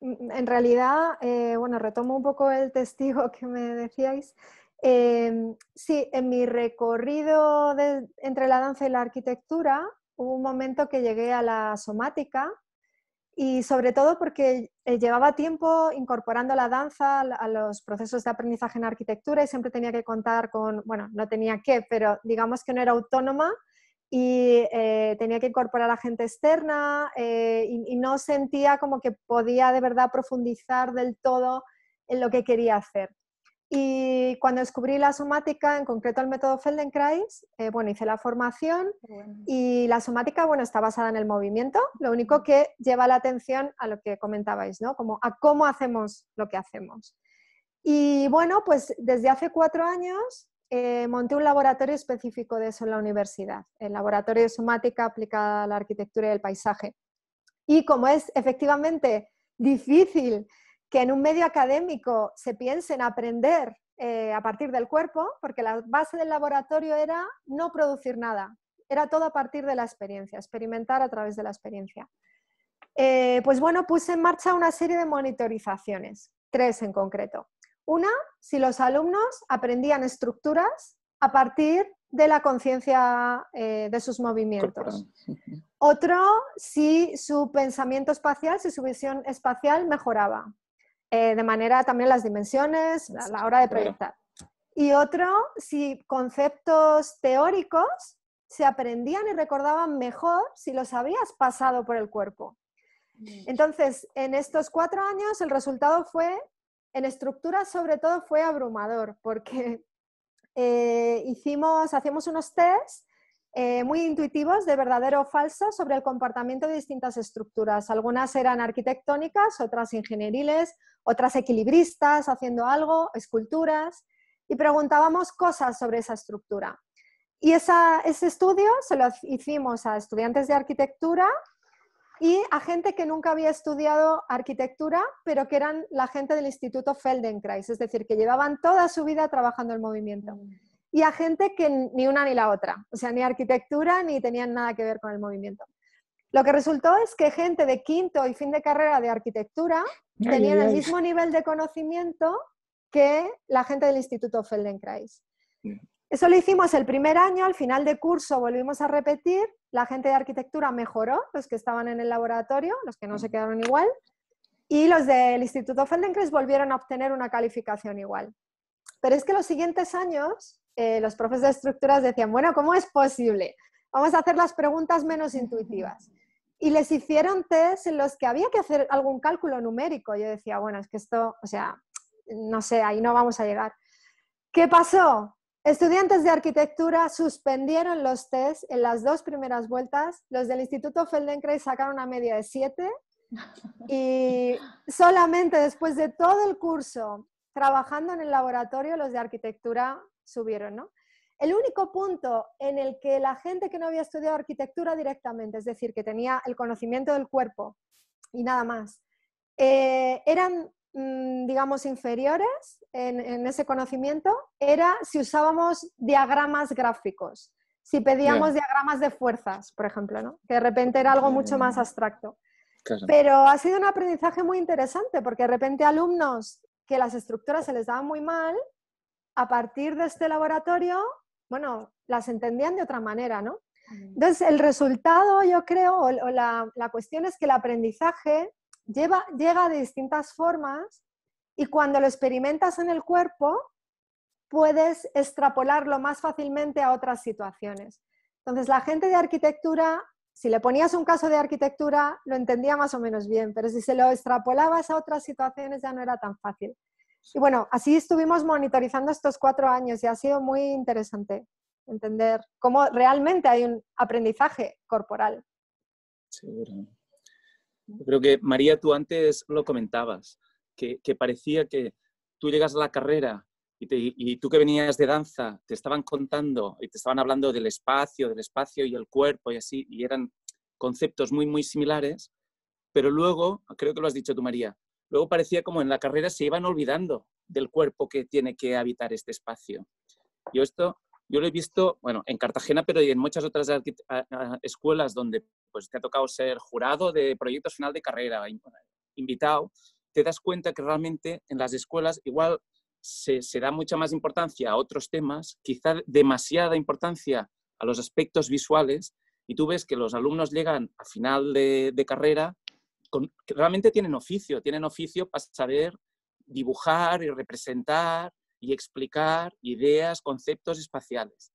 En realidad, eh, bueno, retomo un poco el testigo que me decíais. Eh, sí, en mi recorrido de, entre la danza y la arquitectura, hubo un momento que llegué a la somática, y sobre todo porque llevaba tiempo incorporando la danza a los procesos de aprendizaje en arquitectura y siempre tenía que contar con, bueno, no tenía que, pero digamos que no era autónoma y eh, tenía que incorporar a gente externa eh, y, y no sentía como que podía de verdad profundizar del todo en lo que quería hacer. Y cuando descubrí la somática, en concreto el método Feldenkrais, eh, bueno, hice la formación bueno. y la somática, bueno, está basada en el movimiento, lo único que lleva la atención a lo que comentabais, ¿no? Como a cómo hacemos lo que hacemos. Y bueno, pues desde hace cuatro años eh, monté un laboratorio específico de eso en la universidad, el Laboratorio de Somática Aplicada a la Arquitectura y el Paisaje. Y como es efectivamente difícil que en un medio académico se piense en aprender eh, a partir del cuerpo, porque la base del laboratorio era no producir nada, era todo a partir de la experiencia, experimentar a través de la experiencia. Eh, pues bueno, puse en marcha una serie de monitorizaciones, tres en concreto. Una, si los alumnos aprendían estructuras a partir de la conciencia eh, de sus movimientos. Corporal. Otro, si su pensamiento espacial, si su visión espacial mejoraba. Eh, de manera también las dimensiones a la hora de proyectar. Y otro, si conceptos teóricos se aprendían y recordaban mejor si los habías pasado por el cuerpo. Entonces, en estos cuatro años el resultado fue, en estructuras sobre todo, fue abrumador, porque eh, hicimos, hacíamos unos tests eh, muy intuitivos de verdadero o falso sobre el comportamiento de distintas estructuras. Algunas eran arquitectónicas, otras ingenieriles, otras equilibristas, haciendo algo, esculturas, y preguntábamos cosas sobre esa estructura. Y esa, ese estudio se lo hicimos a estudiantes de arquitectura y a gente que nunca había estudiado arquitectura, pero que eran la gente del Instituto Feldenkrais, es decir, que llevaban toda su vida trabajando el movimiento. Y a gente que ni una ni la otra, o sea, ni arquitectura ni tenían nada que ver con el movimiento. Lo que resultó es que gente de quinto y fin de carrera de arquitectura tenían el mismo nivel de conocimiento que la gente del Instituto Feldenkrais. Eso lo hicimos el primer año, al final de curso volvimos a repetir, la gente de arquitectura mejoró, los que estaban en el laboratorio, los que no se quedaron igual, y los del Instituto Feldenkrais volvieron a obtener una calificación igual. Pero es que los siguientes años, eh, los profes de estructuras decían, bueno, ¿cómo es posible? Vamos a hacer las preguntas menos intuitivas. Y les hicieron test en los que había que hacer algún cálculo numérico. Yo decía, bueno, es que esto, o sea, no sé, ahí no vamos a llegar. ¿Qué pasó? Estudiantes de arquitectura suspendieron los tests en las dos primeras vueltas. Los del Instituto Feldenkrais sacaron una media de siete y solamente después de todo el curso trabajando en el laboratorio los de arquitectura subieron, ¿no? El único punto en el que la gente que no había estudiado arquitectura directamente, es decir, que tenía el conocimiento del cuerpo y nada más, eh, eran... digamos, inferiores en, en ese conocimiento, era si usábamos diagramas gráficos, si pedíamos Bien. diagramas de fuerzas, por ejemplo, ¿no? Que de repente era algo mucho más abstracto. Claro. Pero ha sido un aprendizaje muy interesante porque de repente alumnos que las estructuras se les daban muy mal, a partir de este laboratorio, bueno, las entendían de otra manera, ¿no? Entonces, el resultado, yo creo, o, o la, la cuestión es que el aprendizaje Lleva, llega de distintas formas y cuando lo experimentas en el cuerpo puedes extrapolarlo más fácilmente a otras situaciones. Entonces la gente de arquitectura, si le ponías un caso de arquitectura lo entendía más o menos bien, pero si se lo extrapolabas a otras situaciones ya no era tan fácil. Y bueno, así estuvimos monitorizando estos cuatro años y ha sido muy interesante entender cómo realmente hay un aprendizaje corporal. Seguro. Creo que, María, tú antes lo comentabas, que, que parecía que tú llegas a la carrera y, te, y tú que venías de danza te estaban contando y te estaban hablando del espacio, del espacio y el cuerpo y así, y eran conceptos muy, muy similares, pero luego, creo que lo has dicho tú, María, luego parecía como en la carrera se iban olvidando del cuerpo que tiene que habitar este espacio. Yo esto, yo lo he visto, bueno, en Cartagena, pero y en muchas otras escuelas donde pues te ha tocado ser jurado de proyectos final de carrera, invitado, te das cuenta que realmente en las escuelas igual se, se da mucha más importancia a otros temas, quizá demasiada importancia a los aspectos visuales, y tú ves que los alumnos llegan a final de, de carrera, con, que realmente tienen oficio, tienen oficio para saber dibujar y representar y explicar ideas, conceptos espaciales.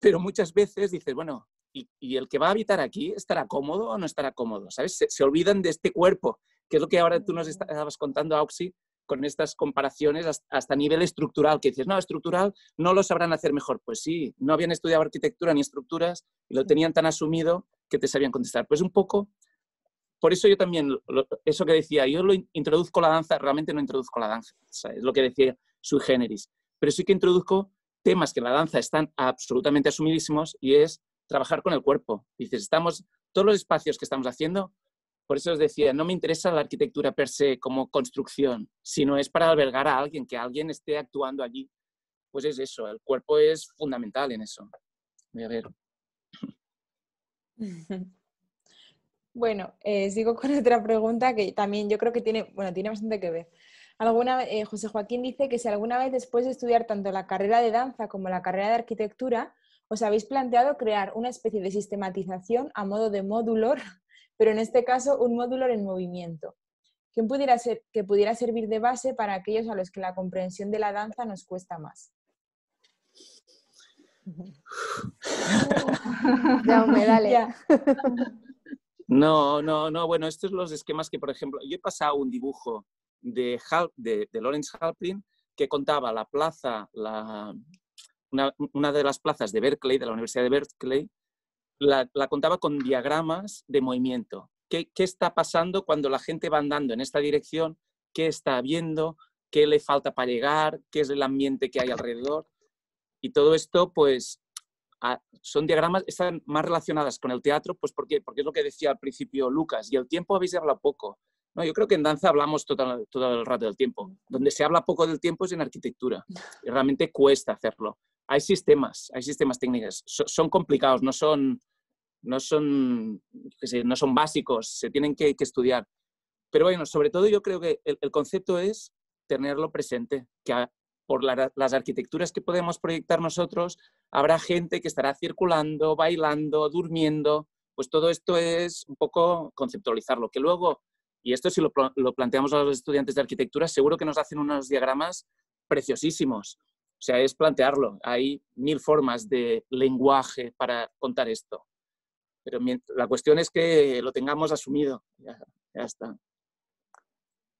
Pero muchas veces dices, bueno, Y, y el que va a habitar aquí, ¿estará cómodo o no estará cómodo? ¿Sabes? Se, se olvidan de este cuerpo, que es lo que ahora tú nos estabas contando, Auxi, con estas comparaciones hasta, hasta nivel estructural, que dices, no, estructural no lo sabrán hacer mejor. Pues sí, no habían estudiado arquitectura ni estructuras y lo tenían tan asumido que te sabían contestar. Pues un poco, por eso yo también, lo, eso que decía, yo lo introduzco la danza, realmente no introduzco la danza, es lo que decía sui generis, pero sí que introduzco temas que en la danza están absolutamente asumidísimos y es trabajar con el cuerpo. Dices, estamos, todos los espacios que estamos haciendo, por eso os decía, no me interesa la arquitectura per se como construcción, sino es para albergar a alguien, que alguien esté actuando allí. Pues es eso, el cuerpo es fundamental en eso. Voy a ver. Bueno, eh, sigo con otra pregunta que también yo creo que tiene, bueno, tiene bastante que ver. Alguna, eh, José Joaquín dice que si alguna vez después de estudiar tanto la carrera de danza como la carrera de arquitectura, os habéis planteado crear una especie de sistematización a modo de módulo, pero en este caso un módulo en movimiento, que pudiera, ser, que pudiera servir de base para aquellos a los que la comprensión de la danza nos cuesta más. Ya, hombre, dale. Ya. No, no, no. Bueno, estos son los esquemas que, por ejemplo, yo he pasado un dibujo de, Hal, de, de Lawrence Halprin que contaba la plaza, la, una, una de las plazas de Berkeley, de la Universidad de Berkeley, la, la contaba con diagramas de movimiento. ¿Qué, qué está pasando cuando la gente va andando en esta dirección? ¿Qué está viendo? ¿Qué le falta para llegar? ¿Qué es el ambiente que hay alrededor? Y todo esto, pues, son diagramas, están más relacionadas con el teatro, pues ¿por qué? Porque es lo que decía al principio Lucas, y el tiempo habéis hablado poco. No, yo creo que en danza hablamos todo, todo el rato del tiempo. Donde se habla poco del tiempo es en arquitectura, y realmente cuesta hacerlo. Hay sistemas, hay sistemas técnicos, so, son complicados, no son, no, son, no son básicos, se tienen que, que estudiar. Pero bueno, sobre todo yo creo que el, el concepto es tenerlo presente, que a, por la, las arquitecturas que podemos proyectar nosotros, habrá gente que estará circulando, bailando, durmiendo, pues todo esto es un poco conceptualizarlo. Que luego, y esto si lo, lo planteamos a los estudiantes de arquitectura, seguro que nos hacen unos diagramas preciosísimos. O sea, es plantearlo. Hay mil formas de lenguaje para contar esto. Pero la cuestión es que lo tengamos asumido. Ya, ya está.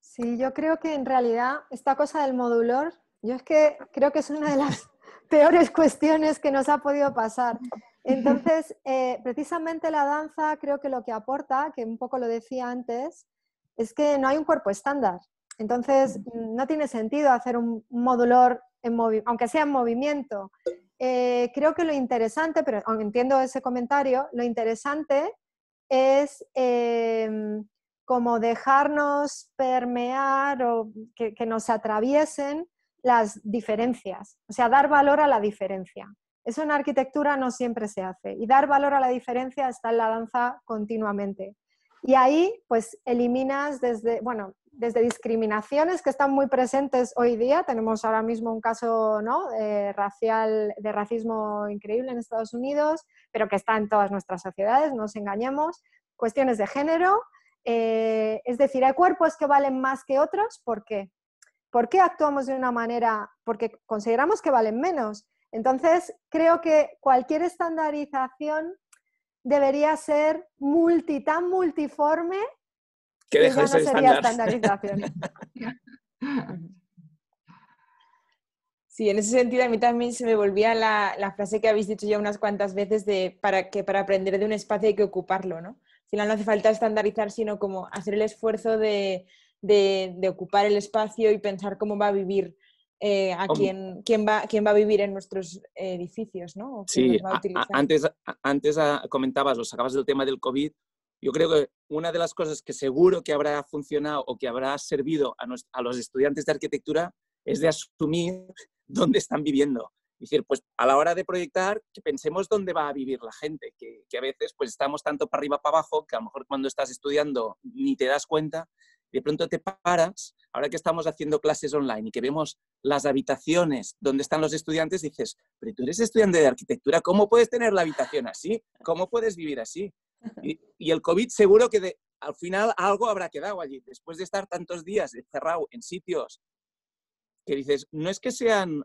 Sí, yo creo que en realidad esta cosa del modulor, yo es que creo que es una de las peores cuestiones que nos ha podido pasar. Entonces, eh, precisamente la danza creo que lo que aporta, que un poco lo decía antes, es que no hay un cuerpo estándar. Entonces, no tiene sentido hacer un modulor, en movi- aunque sea en movimiento. Eh, creo que lo interesante, pero aunque entiendo ese comentario, lo interesante es... Eh, como dejarnos permear o que, que nos atraviesen las diferencias, o sea, dar valor a la diferencia. Eso en arquitectura no siempre se hace, y dar valor a la diferencia está en la danza continuamente. Y ahí, pues, eliminas desde, bueno, desde discriminaciones que están muy presentes hoy día. Tenemos ahora mismo un caso, ¿no?, eh, racial, de racismo increíble en Estados Unidos, pero que está en todas nuestras sociedades, no nos engañemos. Cuestiones de género. Eh, es decir, hay cuerpos que valen más que otros. ¿Por qué? ¿Por qué actuamos de una manera? Porque consideramos que valen menos. Entonces, creo que cualquier estandarización debería ser multi, tan multiforme que, que ya no sería estandarización. Sí, en ese sentido a mí también se me volvía la, la frase que habéis dicho ya unas cuantas veces de para, que para aprender de un espacio hay que ocuparlo, ¿no? No hace falta estandarizar, sino como hacer el esfuerzo de, de, de ocupar el espacio y pensar cómo va a vivir, eh, a quién, quién, va, quién va a vivir en nuestros edificios, ¿no? O sí, va a a, antes, antes comentabas, o sacabas del tema del COVID, yo creo que una de las cosas que seguro que habrá funcionado o que habrá servido a, nos, a los estudiantes de arquitectura es de asumir dónde están viviendo. Es decir, pues a la hora de proyectar, que pensemos dónde va a vivir la gente, que, que a veces pues estamos tanto para arriba, para abajo, que a lo mejor cuando estás estudiando ni te das cuenta, de pronto te paras, ahora que estamos haciendo clases online y que vemos las habitaciones donde están los estudiantes, dices, pero tú eres estudiante de arquitectura, ¿cómo puedes tener la habitación así? ¿Cómo puedes vivir así? Y, y el COVID seguro que de, al final algo habrá quedado allí, después de estar tantos días encerrado en sitios que dices, no es que sean...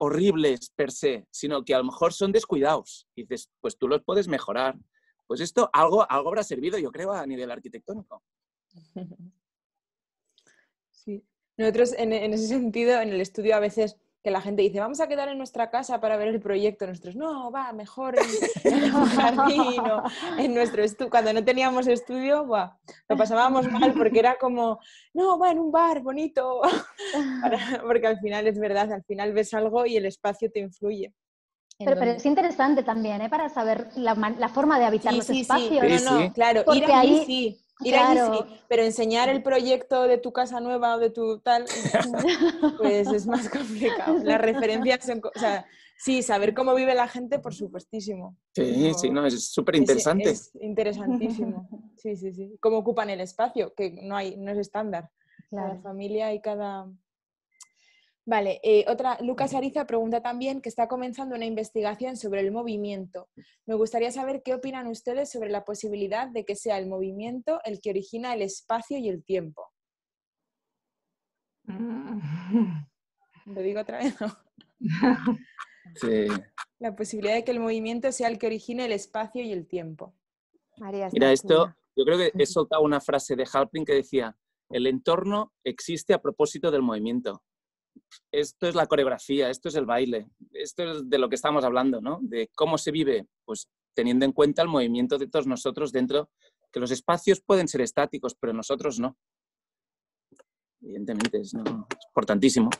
horribles per se, sino que a lo mejor son descuidados. Y dices, pues tú los puedes mejorar. Pues esto algo, algo habrá servido, yo creo, a nivel arquitectónico. Sí. Nosotros, en, en ese sentido, en el estudio a veces que la gente dice, vamos a quedar en nuestra casa para ver el proyecto. Nosotros, no, va, mejor en, en el jardín o en nuestro estudio. Cuando no teníamos estudio, va, lo pasábamos mal porque era como, no, va, en un bar bonito. Para, porque al final es verdad, al final ves algo y el espacio te influye. Pero, pero es interesante también, ¿eh? Para saber la, la forma de habitar sí, los sí, espacios. Sí, no, no, claro, porque ir ahí sí. Ir claro. Allí sí, pero enseñar el proyecto de tu casa nueva o de tu tal, pues es más complicado. Las referencias son... O sea, sí, saber cómo vive la gente, por supuestísimo. Sí, como, sí, no, es súper interesante. Es, es interesantísimo. Sí, sí, sí. Cómo ocupan el espacio, que no, hay, no es estándar. claro. Cada familia y cada... Vale, eh, otra, Lucas Ariza pregunta también que está comenzando una investigación sobre el movimiento. Me gustaría saber qué opinan ustedes sobre la posibilidad de que sea el movimiento el que origina el espacio y el tiempo. ¿Lo digo otra vez? No. Sí. La posibilidad de que el movimiento sea el que origine el espacio y el tiempo. María, mira, esto, tira. Yo creo que he soltado una frase de Halprin que decía, el entorno existe a propósito del movimiento. Esto es la coreografía, esto es el baile, esto es de lo que estamos hablando, ¿no? De cómo se vive, pues teniendo en cuenta el movimiento de todos nosotros dentro, que los espacios pueden ser estáticos, pero nosotros no. Evidentemente es, ¿no? Es importantísimo.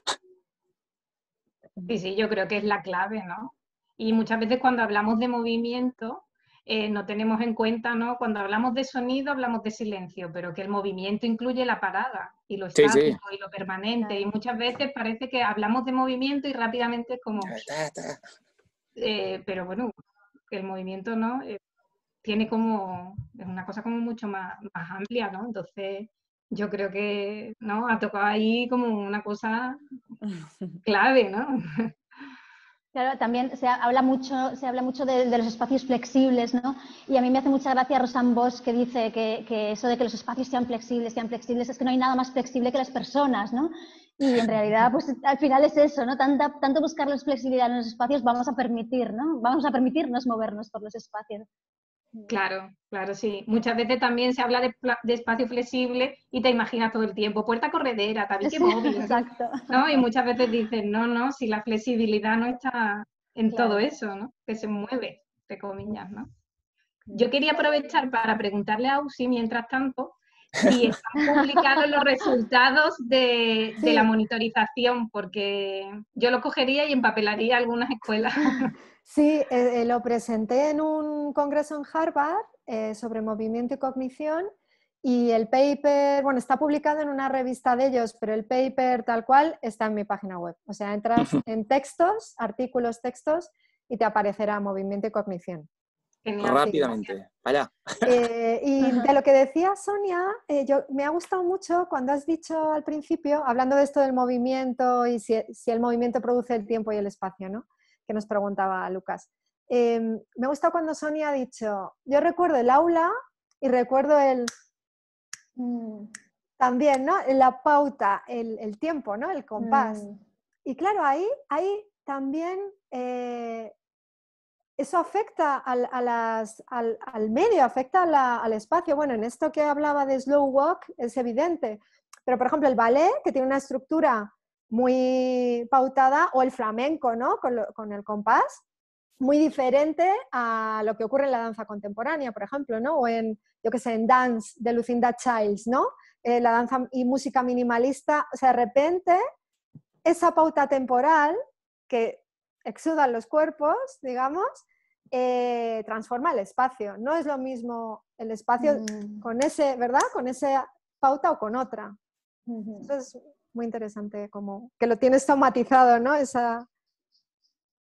Sí, sí, yo creo que es la clave, ¿no? Y muchas veces cuando hablamos de movimiento, eh, no tenemos en cuenta, ¿no? Cuando hablamos de sonido, hablamos de silencio, pero que el movimiento incluye la parada, y lo estático, sí, sí. Y lo permanente, y muchas veces parece que hablamos de movimiento y rápidamente es como... Eh, pero bueno, el movimiento, ¿no? Eh, tiene como... es una cosa como mucho más, más amplia, ¿no? Entonces... yo creo que no ha tocado ahí como una cosa clave, ¿no? Claro, también se habla mucho, se habla mucho de, de los espacios flexibles, ¿no? Y a mí me hace mucha gracia Rosanne Bosch, que dice que, que eso de que los espacios sean flexibles, sean flexibles, es que no hay nada más flexible que las personas, ¿no? Y en realidad, pues al final es eso, ¿no? Tanta, tanto buscar la flexibilidad en los espacios vamos a permitir, ¿no? Vamos a permitirnos movernos por los espacios. Claro, claro, sí. Muchas veces también se habla de, de espacio flexible y te imaginas todo el tiempo, puerta corredera, tabique sí, móvil, exacto. ¿No? Y muchas veces dicen, no, no, si la flexibilidad no está en claro. Todo eso, ¿no? Que se mueve, entre comillas, ¿no? Yo quería aprovechar para preguntarle a Auxi, mientras tanto, si están publicados los resultados de, sí. de la monitorización, porque yo lo cogería y empapelaría algunas escuelas. Sí, eh, lo presenté en un congreso en Harvard eh, sobre movimiento y cognición y el paper, bueno, está publicado en una revista de ellos, pero el paper tal cual está en mi página web. O sea, entras en textos, artículos, textos y te aparecerá movimiento y cognición. Genial. Rápidamente, allá. Eh, y de lo que decía Sonia, eh, yo, me ha gustado mucho cuando has dicho al principio, hablando de esto del movimiento y si, si el movimiento produce el tiempo y el espacio, ¿no? Que nos preguntaba Lucas. Eh, me ha gustado cuando Sonia ha dicho, yo recuerdo el aula y recuerdo el... Mm. También, ¿no? La pauta, el, el tiempo, ¿no? El compás. Mm. Y claro, ahí, ahí también... Eh, eso afecta al, a las, al, al medio, afecta a la, al espacio. Bueno, en esto que hablaba de slow walk es evidente, pero por ejemplo el ballet, que tiene una estructura muy pautada, o el flamenco, ¿no? Con, lo, con el compás, muy diferente a lo que ocurre en la danza contemporánea, por ejemplo, ¿no? O en, yo qué sé, en Dance de Lucinda Childs, ¿no? Eh, la danza y música minimalista, o sea, de repente esa pauta temporal que exudan los cuerpos, digamos, eh, transforma el espacio. No es lo mismo el espacio mm. con ese, ¿verdad? Con esa pauta o con otra. Mm-hmm. Eso es muy interesante, como que lo tienes automatizado, ¿no? Esa,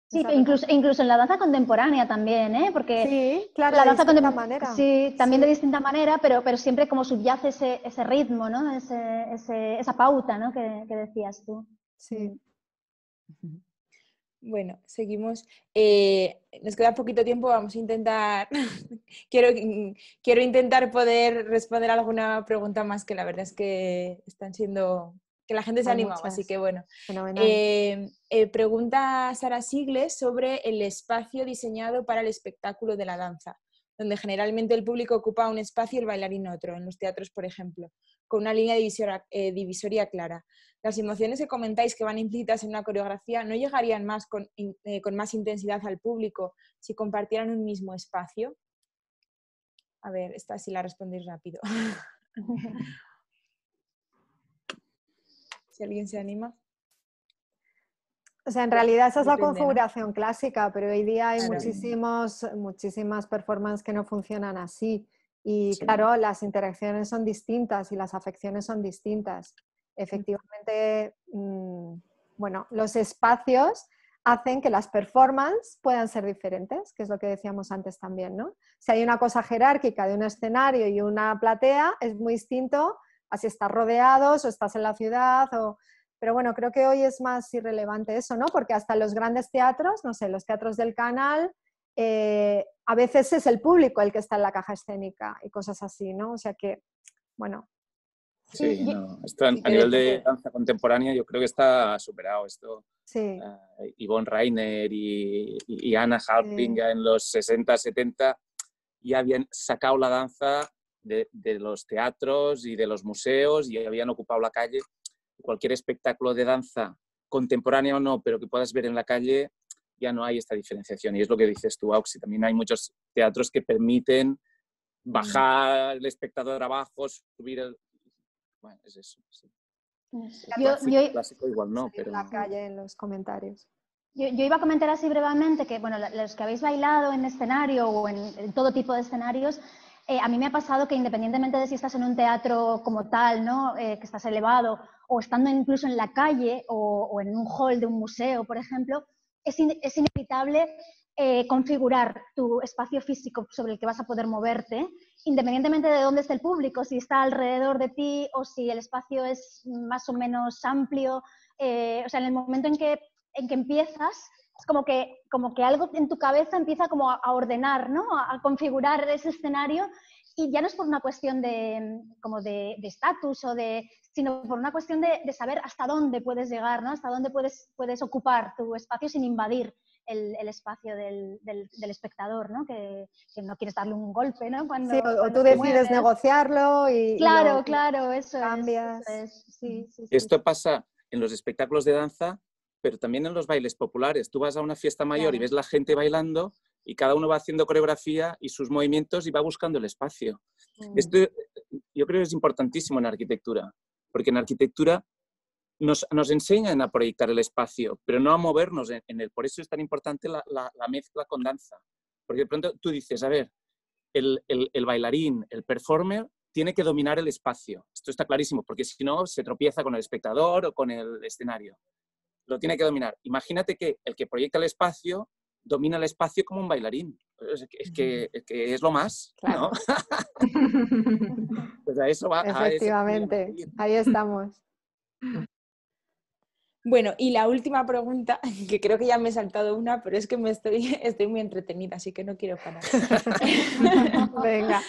sí, esa incluso, incluso en la danza contemporánea también, ¿eh? Porque sí, claro, la de danza distinta manera. Sí, también sí. De distinta manera, pero, pero siempre como subyace ese, ese ritmo, ¿no? Ese, ese, esa pauta, ¿no? Que, que decías tú. Sí. Mm. Bueno, seguimos. Eh, nos queda poquito tiempo, vamos a intentar... quiero, quiero intentar poder responder alguna pregunta más, que la verdad es que están siendo... que la gente se ha animado, así que bueno. Eh, eh, pregunta Sara Sigles sobre el espacio diseñado para el espectáculo de la danza, donde generalmente el público ocupa un espacio y el bailarín otro, en los teatros, por ejemplo, con una línea divisoria, eh, divisoria clara. Las emociones que comentáis que van implícitas en una coreografía no llegarían más con, eh, con más intensidad al público si compartieran un mismo espacio. A ver, esta sí la respondéis rápido. Si alguien se anima. O sea, en realidad esa es la configuración clásica, pero hoy día hay muchísimos, muchísimas performances que no funcionan así. Y sí. Claro, las interacciones son distintas y las afecciones son distintas. Efectivamente, mmm, bueno, los espacios hacen que las performances puedan ser diferentes, que es lo que decíamos antes también, ¿no? Si hay una cosa jerárquica de un escenario y una platea, es muy distinto así estás rodeados o estás en la ciudad, o... pero bueno, creo que hoy es más irrelevante eso, ¿no? Porque hasta los grandes teatros, no sé, los teatros del canal, eh, a veces es el público el que está en la caja escénica y cosas así, ¿no? O sea que, bueno... Sí, no. Esto a nivel de danza contemporánea yo creo que está superado esto. Sí. Uh, Yvonne Rainer y, y, y Anna Halprin sí. en los sesenta, setenta ya habían sacado la danza de, de los teatros y de los museos y habían ocupado la calle. Cualquier espectáculo de danza, contemporánea o no, pero que puedas ver en la calle, ya no hay esta diferenciación. Y es lo que dices tú, Auxi. También hay muchos teatros que permiten bajar el espectador abajo, subir el... Bueno, es eso, sí. Yo, clásico, yo, clásico igual no, pero... En la calle, en los comentarios. Yo, yo iba a comentar así brevemente que, bueno, los que habéis bailado en escenario o en, en todo tipo de escenarios, eh, a mí me ha pasado que independientemente de si estás en un teatro como tal, ¿no? Eh, que estás elevado, o estando incluso en la calle o, o en un hall de un museo, por ejemplo, es, in, es inevitable... Eh, configurar tu espacio físico sobre el que vas a poder moverte, independientemente de dónde esté el público, si está alrededor de ti o si el espacio es más o menos amplio. Eh, o sea, en el momento en que, en que empiezas, es como que, como que algo en tu cabeza empieza como a, a ordenar, ¿no? A, a configurar ese escenario, y ya no es por una cuestión de como de estatus o de... sino por una cuestión de, de saber hasta dónde puedes llegar, ¿no? Hasta dónde puedes, puedes ocupar tu espacio sin invadir El, el espacio del, del, del espectador, ¿no? Que, que no quieres darle un golpe, ¿no? Cuando, sí, o, cuando o tú decides mueres. negociarlo y... Claro, y lo, claro, eso cambias. Es, eso es. Sí, sí, Esto sí. pasa en los espectáculos de danza, pero también en los bailes populares. Tú vas a una fiesta mayor claro. y ves la gente bailando y cada uno va haciendo coreografía y sus movimientos y va buscando el espacio. Mm. Esto yo creo que es importantísimo en arquitectura, porque en arquitectura Nos, nos enseñan a proyectar el espacio, pero no a movernos en, en él. Por eso es tan importante la, la, la mezcla con danza. Porque de pronto tú dices, a ver, el, el, el bailarín, el performer, tiene que dominar el espacio. Esto está clarísimo, porque si no, se tropieza con el espectador o con el escenario. Lo tiene que dominar. Imagínate que el que proyecta el espacio, domina el espacio como un bailarín. Es que es, que, es, que es lo más, claro. ¿no? Pues a eso va. Efectivamente, a eso ahí estamos. Bueno, y la última pregunta, que creo que ya me he saltado una, pero es que me estoy, estoy muy entretenida, así que no quiero parar. Venga.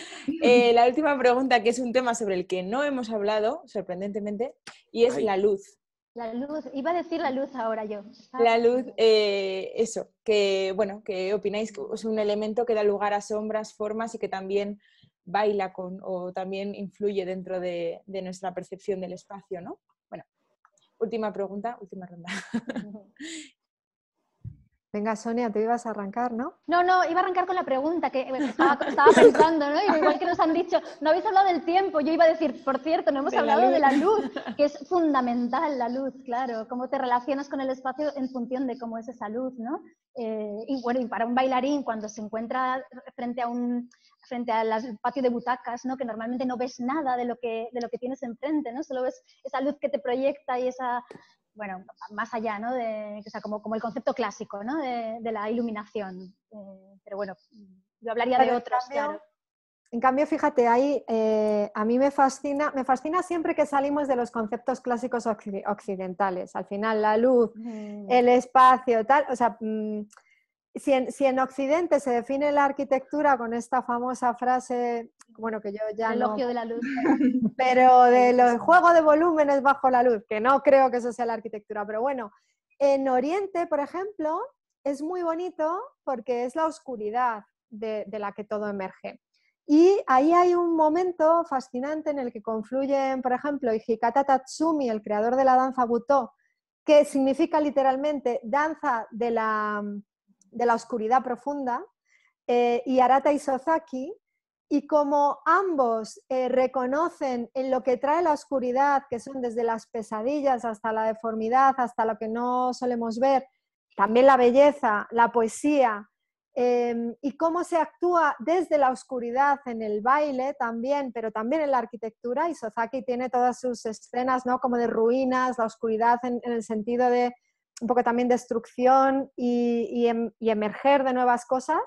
Eh, la última pregunta, que es un tema sobre el que no hemos hablado, sorprendentemente, y es Ay. la luz. La luz, iba a decir la luz ahora yo. ¿Sabes? La luz, eh, eso, que bueno, que opináis que es un elemento que da lugar a sombras, formas y que también baila con o también influye dentro de, de nuestra percepción del espacio, ¿no? Última pregunta, última ronda. Venga, Sonia, te ibas a arrancar, ¿no? No, no, iba a arrancar con la pregunta que estaba, estaba pensando, ¿no? Igual que nos han dicho, no habéis hablado del tiempo. Yo iba a decir, por cierto, no hemos de hablado la de la luz, que es fundamental la luz, claro. Cómo te relacionas con el espacio en función de cómo es esa luz, ¿no? Eh, y bueno, y para un bailarín, cuando se encuentra frente a un... frente al patio de butacas, ¿no? Que normalmente no ves nada de lo que, de lo que tienes enfrente, ¿no? Solo ves esa luz que te proyecta y esa, bueno, más allá, ¿no? De, o sea, como, como el concepto clásico, ¿no? De, de la iluminación. Eh, pero bueno, yo hablaría pero de otros, en cambio, claro. En cambio, fíjate, ahí eh, a mí me fascina, me fascina siempre que salimos de los conceptos clásicos occidentales. Al final, la luz, mm. el espacio, tal, o sea... Mmm, Si en, si en Occidente se define la arquitectura con esta famosa frase, bueno, que yo ya el elogio no, de la luz, pero del juego de volúmenes bajo la luz, que no creo que eso sea la arquitectura, pero bueno, en Oriente, por ejemplo, es muy bonito porque es la oscuridad de, de la que todo emerge. Y ahí hay un momento fascinante en el que confluyen, por ejemplo, Hikata Tatsumi, el creador de la danza Butō, que significa literalmente danza de la... de la oscuridad profunda, eh, y Arata Isozaki, y como ambos eh, reconocen en lo que trae la oscuridad, que son desde las pesadillas hasta la deformidad, hasta lo que no solemos ver, también la belleza, la poesía, eh, y cómo se actúa desde la oscuridad en el baile también, pero también en la arquitectura. Isozaki tiene todas sus escenas, ¿no? Como de ruinas, la oscuridad en, en el sentido de un poco también destrucción y, y, em, y emerger de nuevas cosas,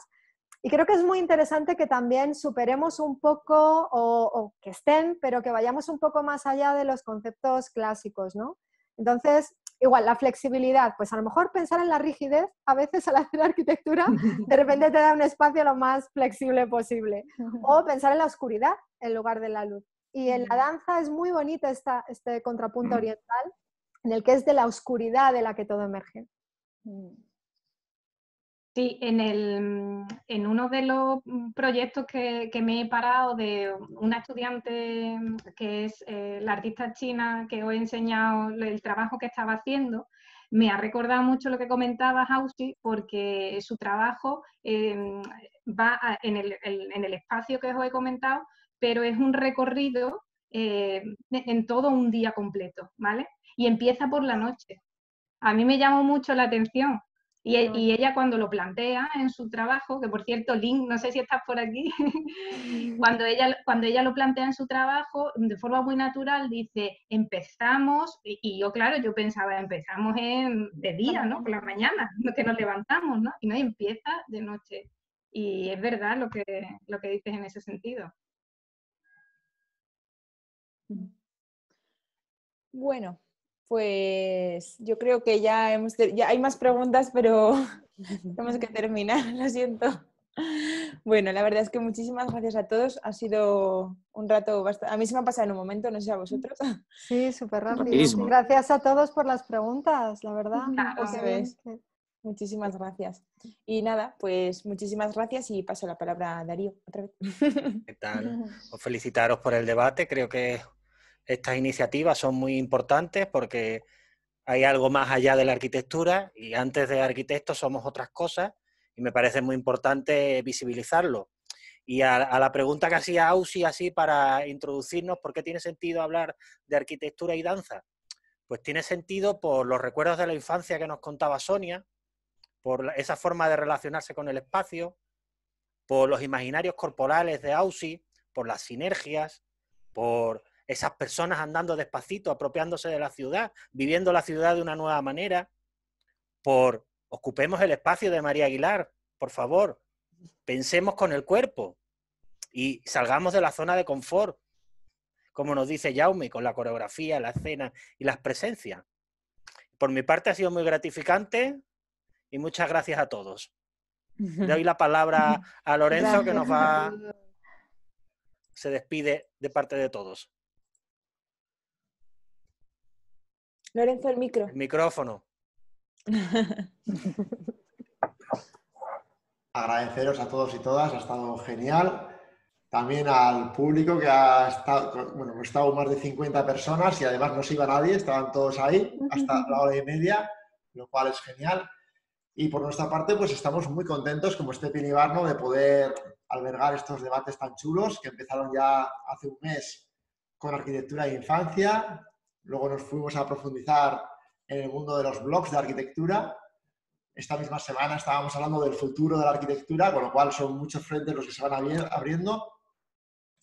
Y creo que es muy interesante que también superemos un poco, o, o que estén, pero que vayamos un poco más allá de los conceptos clásicos, ¿no? Entonces, igual, la flexibilidad, pues a lo mejor pensar en la rigidez, a veces al hacer arquitectura, de repente te da un espacio lo más flexible posible. O pensar en la oscuridad en lugar de la luz. Y en la danza es muy bonito esta, este contrapunto oriental, en el que es de la oscuridad de la que todo emerge. Sí, en, el, en uno de los proyectos que, que me he parado de una estudiante que es eh, la artista china que os he enseñado el trabajo que estaba haciendo, me ha recordado mucho lo que comentaba Jaume porque su trabajo eh, va a, en, el, el, en el espacio que os he comentado, pero es un recorrido eh, en todo un día completo, ¿vale? Y empieza por la noche. A mí me llamó mucho la atención. Y, y ella cuando lo plantea en su trabajo, que por cierto, Link, no sé si estás por aquí, cuando, ella, cuando ella lo plantea en su trabajo, de forma muy natural, dice, empezamos, y, y yo claro, yo pensaba, empezamos en, de día, ¿no? Por la mañana, que nos levantamos, ¿no? Y no, y empieza de noche. Y es verdad lo que, lo que dices en ese sentido. Bueno. Pues yo creo que ya hemos... Ya hay más preguntas, pero tenemos que terminar, lo siento. Bueno, la verdad es que muchísimas gracias a todos. Ha sido un rato bastante... A mí se me ha pasado en un momento, no sé a vosotros. Sí, súper rápido. Gracias a todos por las preguntas, la verdad. Claro. Eso es. Muchísimas gracias. Y nada, pues muchísimas gracias y paso la palabra a Darío otra vez. ¿Qué tal? Os felicitaros por el debate, creo que... Estas iniciativas son muy importantes porque hay algo más allá de la arquitectura y antes de arquitectos somos otras cosas y me parece muy importante visibilizarlo. Y a, a la pregunta que hacía Auxi así para introducirnos, ¿por qué tiene sentido hablar de arquitectura y danza? Pues tiene sentido por los recuerdos de la infancia que nos contaba Sonia, por esa forma de relacionarse con el espacio, por los imaginarios corporales de Auxi, por las sinergias, por... esas personas andando despacito, apropiándose de la ciudad, viviendo la ciudad de una nueva manera, por ocupemos el espacio de María Aguilar, por favor, pensemos con el cuerpo y salgamos de la zona de confort, como nos dice Jaume, con la coreografía, la escena y las presencias. Por mi parte ha sido muy gratificante y muchas gracias a todos. Le doy la palabra a Lorenzo, que nos va... se despide de parte de todos. Lorenzo, el micro. El micrófono. Agradeceros a todos y todas, ha estado genial. También al público que ha estado, bueno, hemos estado más de cincuenta personas y además no se iba nadie, estaban todos ahí hasta la hora y media, lo cual es genial. Y por nuestra parte, pues estamos muy contentos, como Stepien y Barno, de poder albergar estos debates tan chulos que empezaron ya hace un mes con arquitectura e infancia. Luego nos fuimos a profundizar en el mundo de los blogs de arquitectura. Esta misma semana estábamos hablando del futuro de la arquitectura, con lo cual son muchos frentes los que se van abriendo.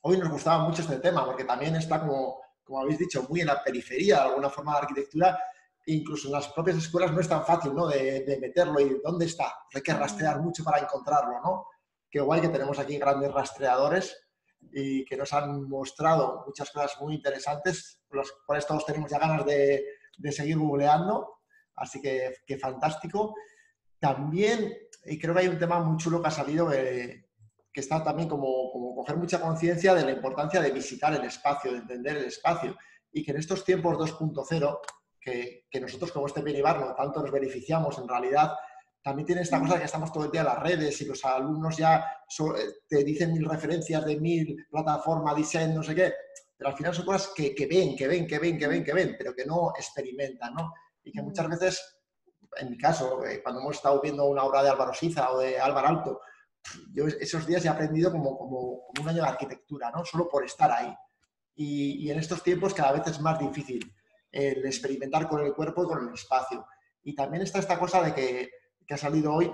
Hoy nos gustaba mucho este tema, porque también está, como, como habéis dicho, muy en la periferia de alguna forma de la arquitectura. Incluso en las propias escuelas no es tan fácil, ¿no?, de, de meterlo y dónde está. Hay que rastrear mucho para encontrarlo, ¿no? Qué guay que tenemos aquí grandes rastreadores y que nos han mostrado muchas cosas muy interesantes, las cuales todos tenemos ya ganas de, de seguir googleando, así que, que fantástico. También, y creo que hay un tema muy chulo que ha salido, eh, que está también como, como coger mucha conciencia de la importancia de visitar el espacio, de entender el espacio, y que en estos tiempos dos punto cero, que, que nosotros como Stepien y Barno tanto nos beneficiamos en realidad, también tiene esta cosa que estamos todo el día en las redes y los alumnos ya te dicen mil referencias de mil plataformas, diseño, no sé qué. Pero al final son cosas que, que ven, que ven, que ven, que ven, que ven, pero que no experimentan, ¿no? Y que muchas veces, en mi caso, cuando hemos estado viendo una obra de Álvaro Siza o de Álvaro Alto, yo esos días he aprendido como, como, como un año de arquitectura, ¿no? Solo por estar ahí. Y, y en estos tiempos cada vez es más difícil el experimentar con el cuerpo y con el espacio. Y también está esta cosa de que... que ha salido hoy,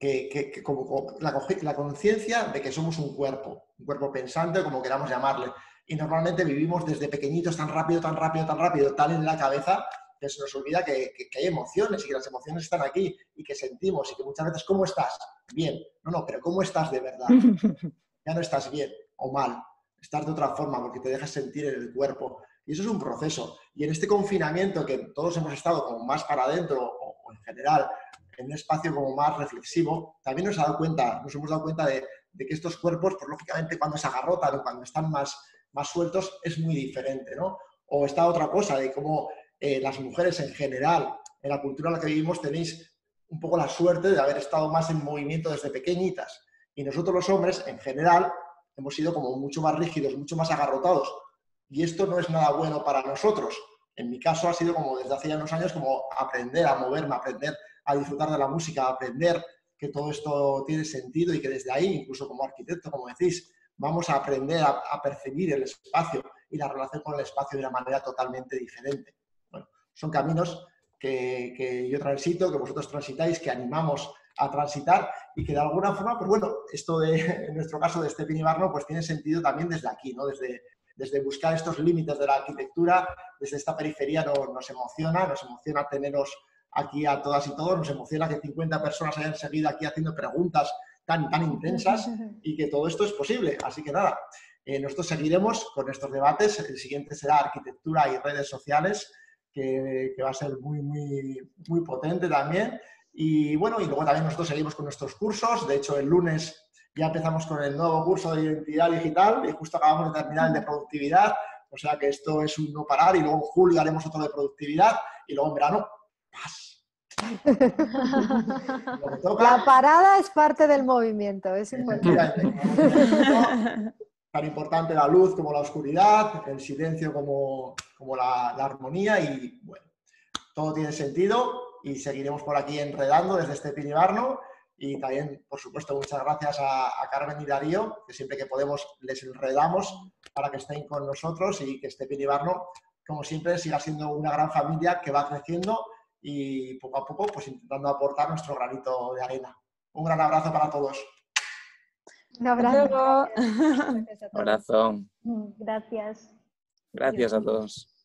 que, que, que como, como la, la conciencia de que somos un cuerpo, un cuerpo pensante, como queramos llamarle. Y normalmente vivimos desde pequeñitos tan rápido, tan rápido, tan rápido, tan en la cabeza, que que se nos olvida que, que, que hay emociones y que las emociones están aquí y que sentimos y que muchas veces, ¿cómo estás? Bien. No, no, pero ¿cómo estás de verdad? Ya no estás bien o mal. Estás de otra forma porque te dejas sentir en el cuerpo. Y eso es un proceso. Y en este confinamiento que todos hemos estado como más para adentro o, o en general en un espacio como más reflexivo, también nos, ha dado cuenta, nos hemos dado cuenta de, de que estos cuerpos, pues lógicamente cuando se agarrotan o cuando están más, más sueltos es muy diferente, ¿no? O está otra cosa de cómo eh, las mujeres en general, en la cultura en la que vivimos, tenéis un poco la suerte de haber estado más en movimiento desde pequeñitas. Y nosotros los hombres, en general, hemos sido como mucho más rígidos, mucho más agarrotados. Y esto no es nada bueno para nosotros. En mi caso ha sido como desde hace ya unos años como aprender a moverme, aprender a disfrutar de la música, aprender que todo esto tiene sentido y que desde ahí, incluso como arquitecto, como decís, vamos a aprender a, a percibir el espacio y la relación con el espacio de una manera totalmente diferente. Bueno, son caminos que, que yo transito, que vosotros transitáis, que animamos a transitar y que de alguna forma, pues bueno, esto de, en nuestro caso de Stepien y Barno, pues tiene sentido también desde aquí, ¿no? Desde... Desde buscar estos límites de la arquitectura, desde esta periferia nos, nos emociona, nos emociona teneros aquí a todas y todos, nos emociona que cincuenta personas hayan seguido aquí haciendo preguntas tan, tan intensas y que todo esto es posible. Así que nada, eh, nosotros seguiremos con estos debates. El siguiente será arquitectura y redes sociales, que, que va a ser muy, muy, muy potente también. Y bueno, y luego también nosotros seguimos con nuestros cursos. De hecho, el lunes ya empezamos con el nuevo curso de identidad digital y justo acabamos de terminar el de productividad. O sea que esto es un no parar y luego en julio haremos otro de productividad y luego en verano, ¡paz! La parada es parte del movimiento, es importante. Tan importante la luz como la oscuridad, el silencio como, como la, la armonía y bueno, todo tiene sentido y seguiremos por aquí enredando desde Stepien y Barno. Y también, por supuesto, muchas gracias a, a Carmen y Darío, que siempre que podemos les enredamos para que estén con nosotros y que Stepien y Barno, como siempre, siga siendo una gran familia que va creciendo y poco a poco pues intentando aportar nuestro granito de arena. Un gran abrazo para todos. Un abrazo. Gracias. Gracias a todos. Gracias a todos.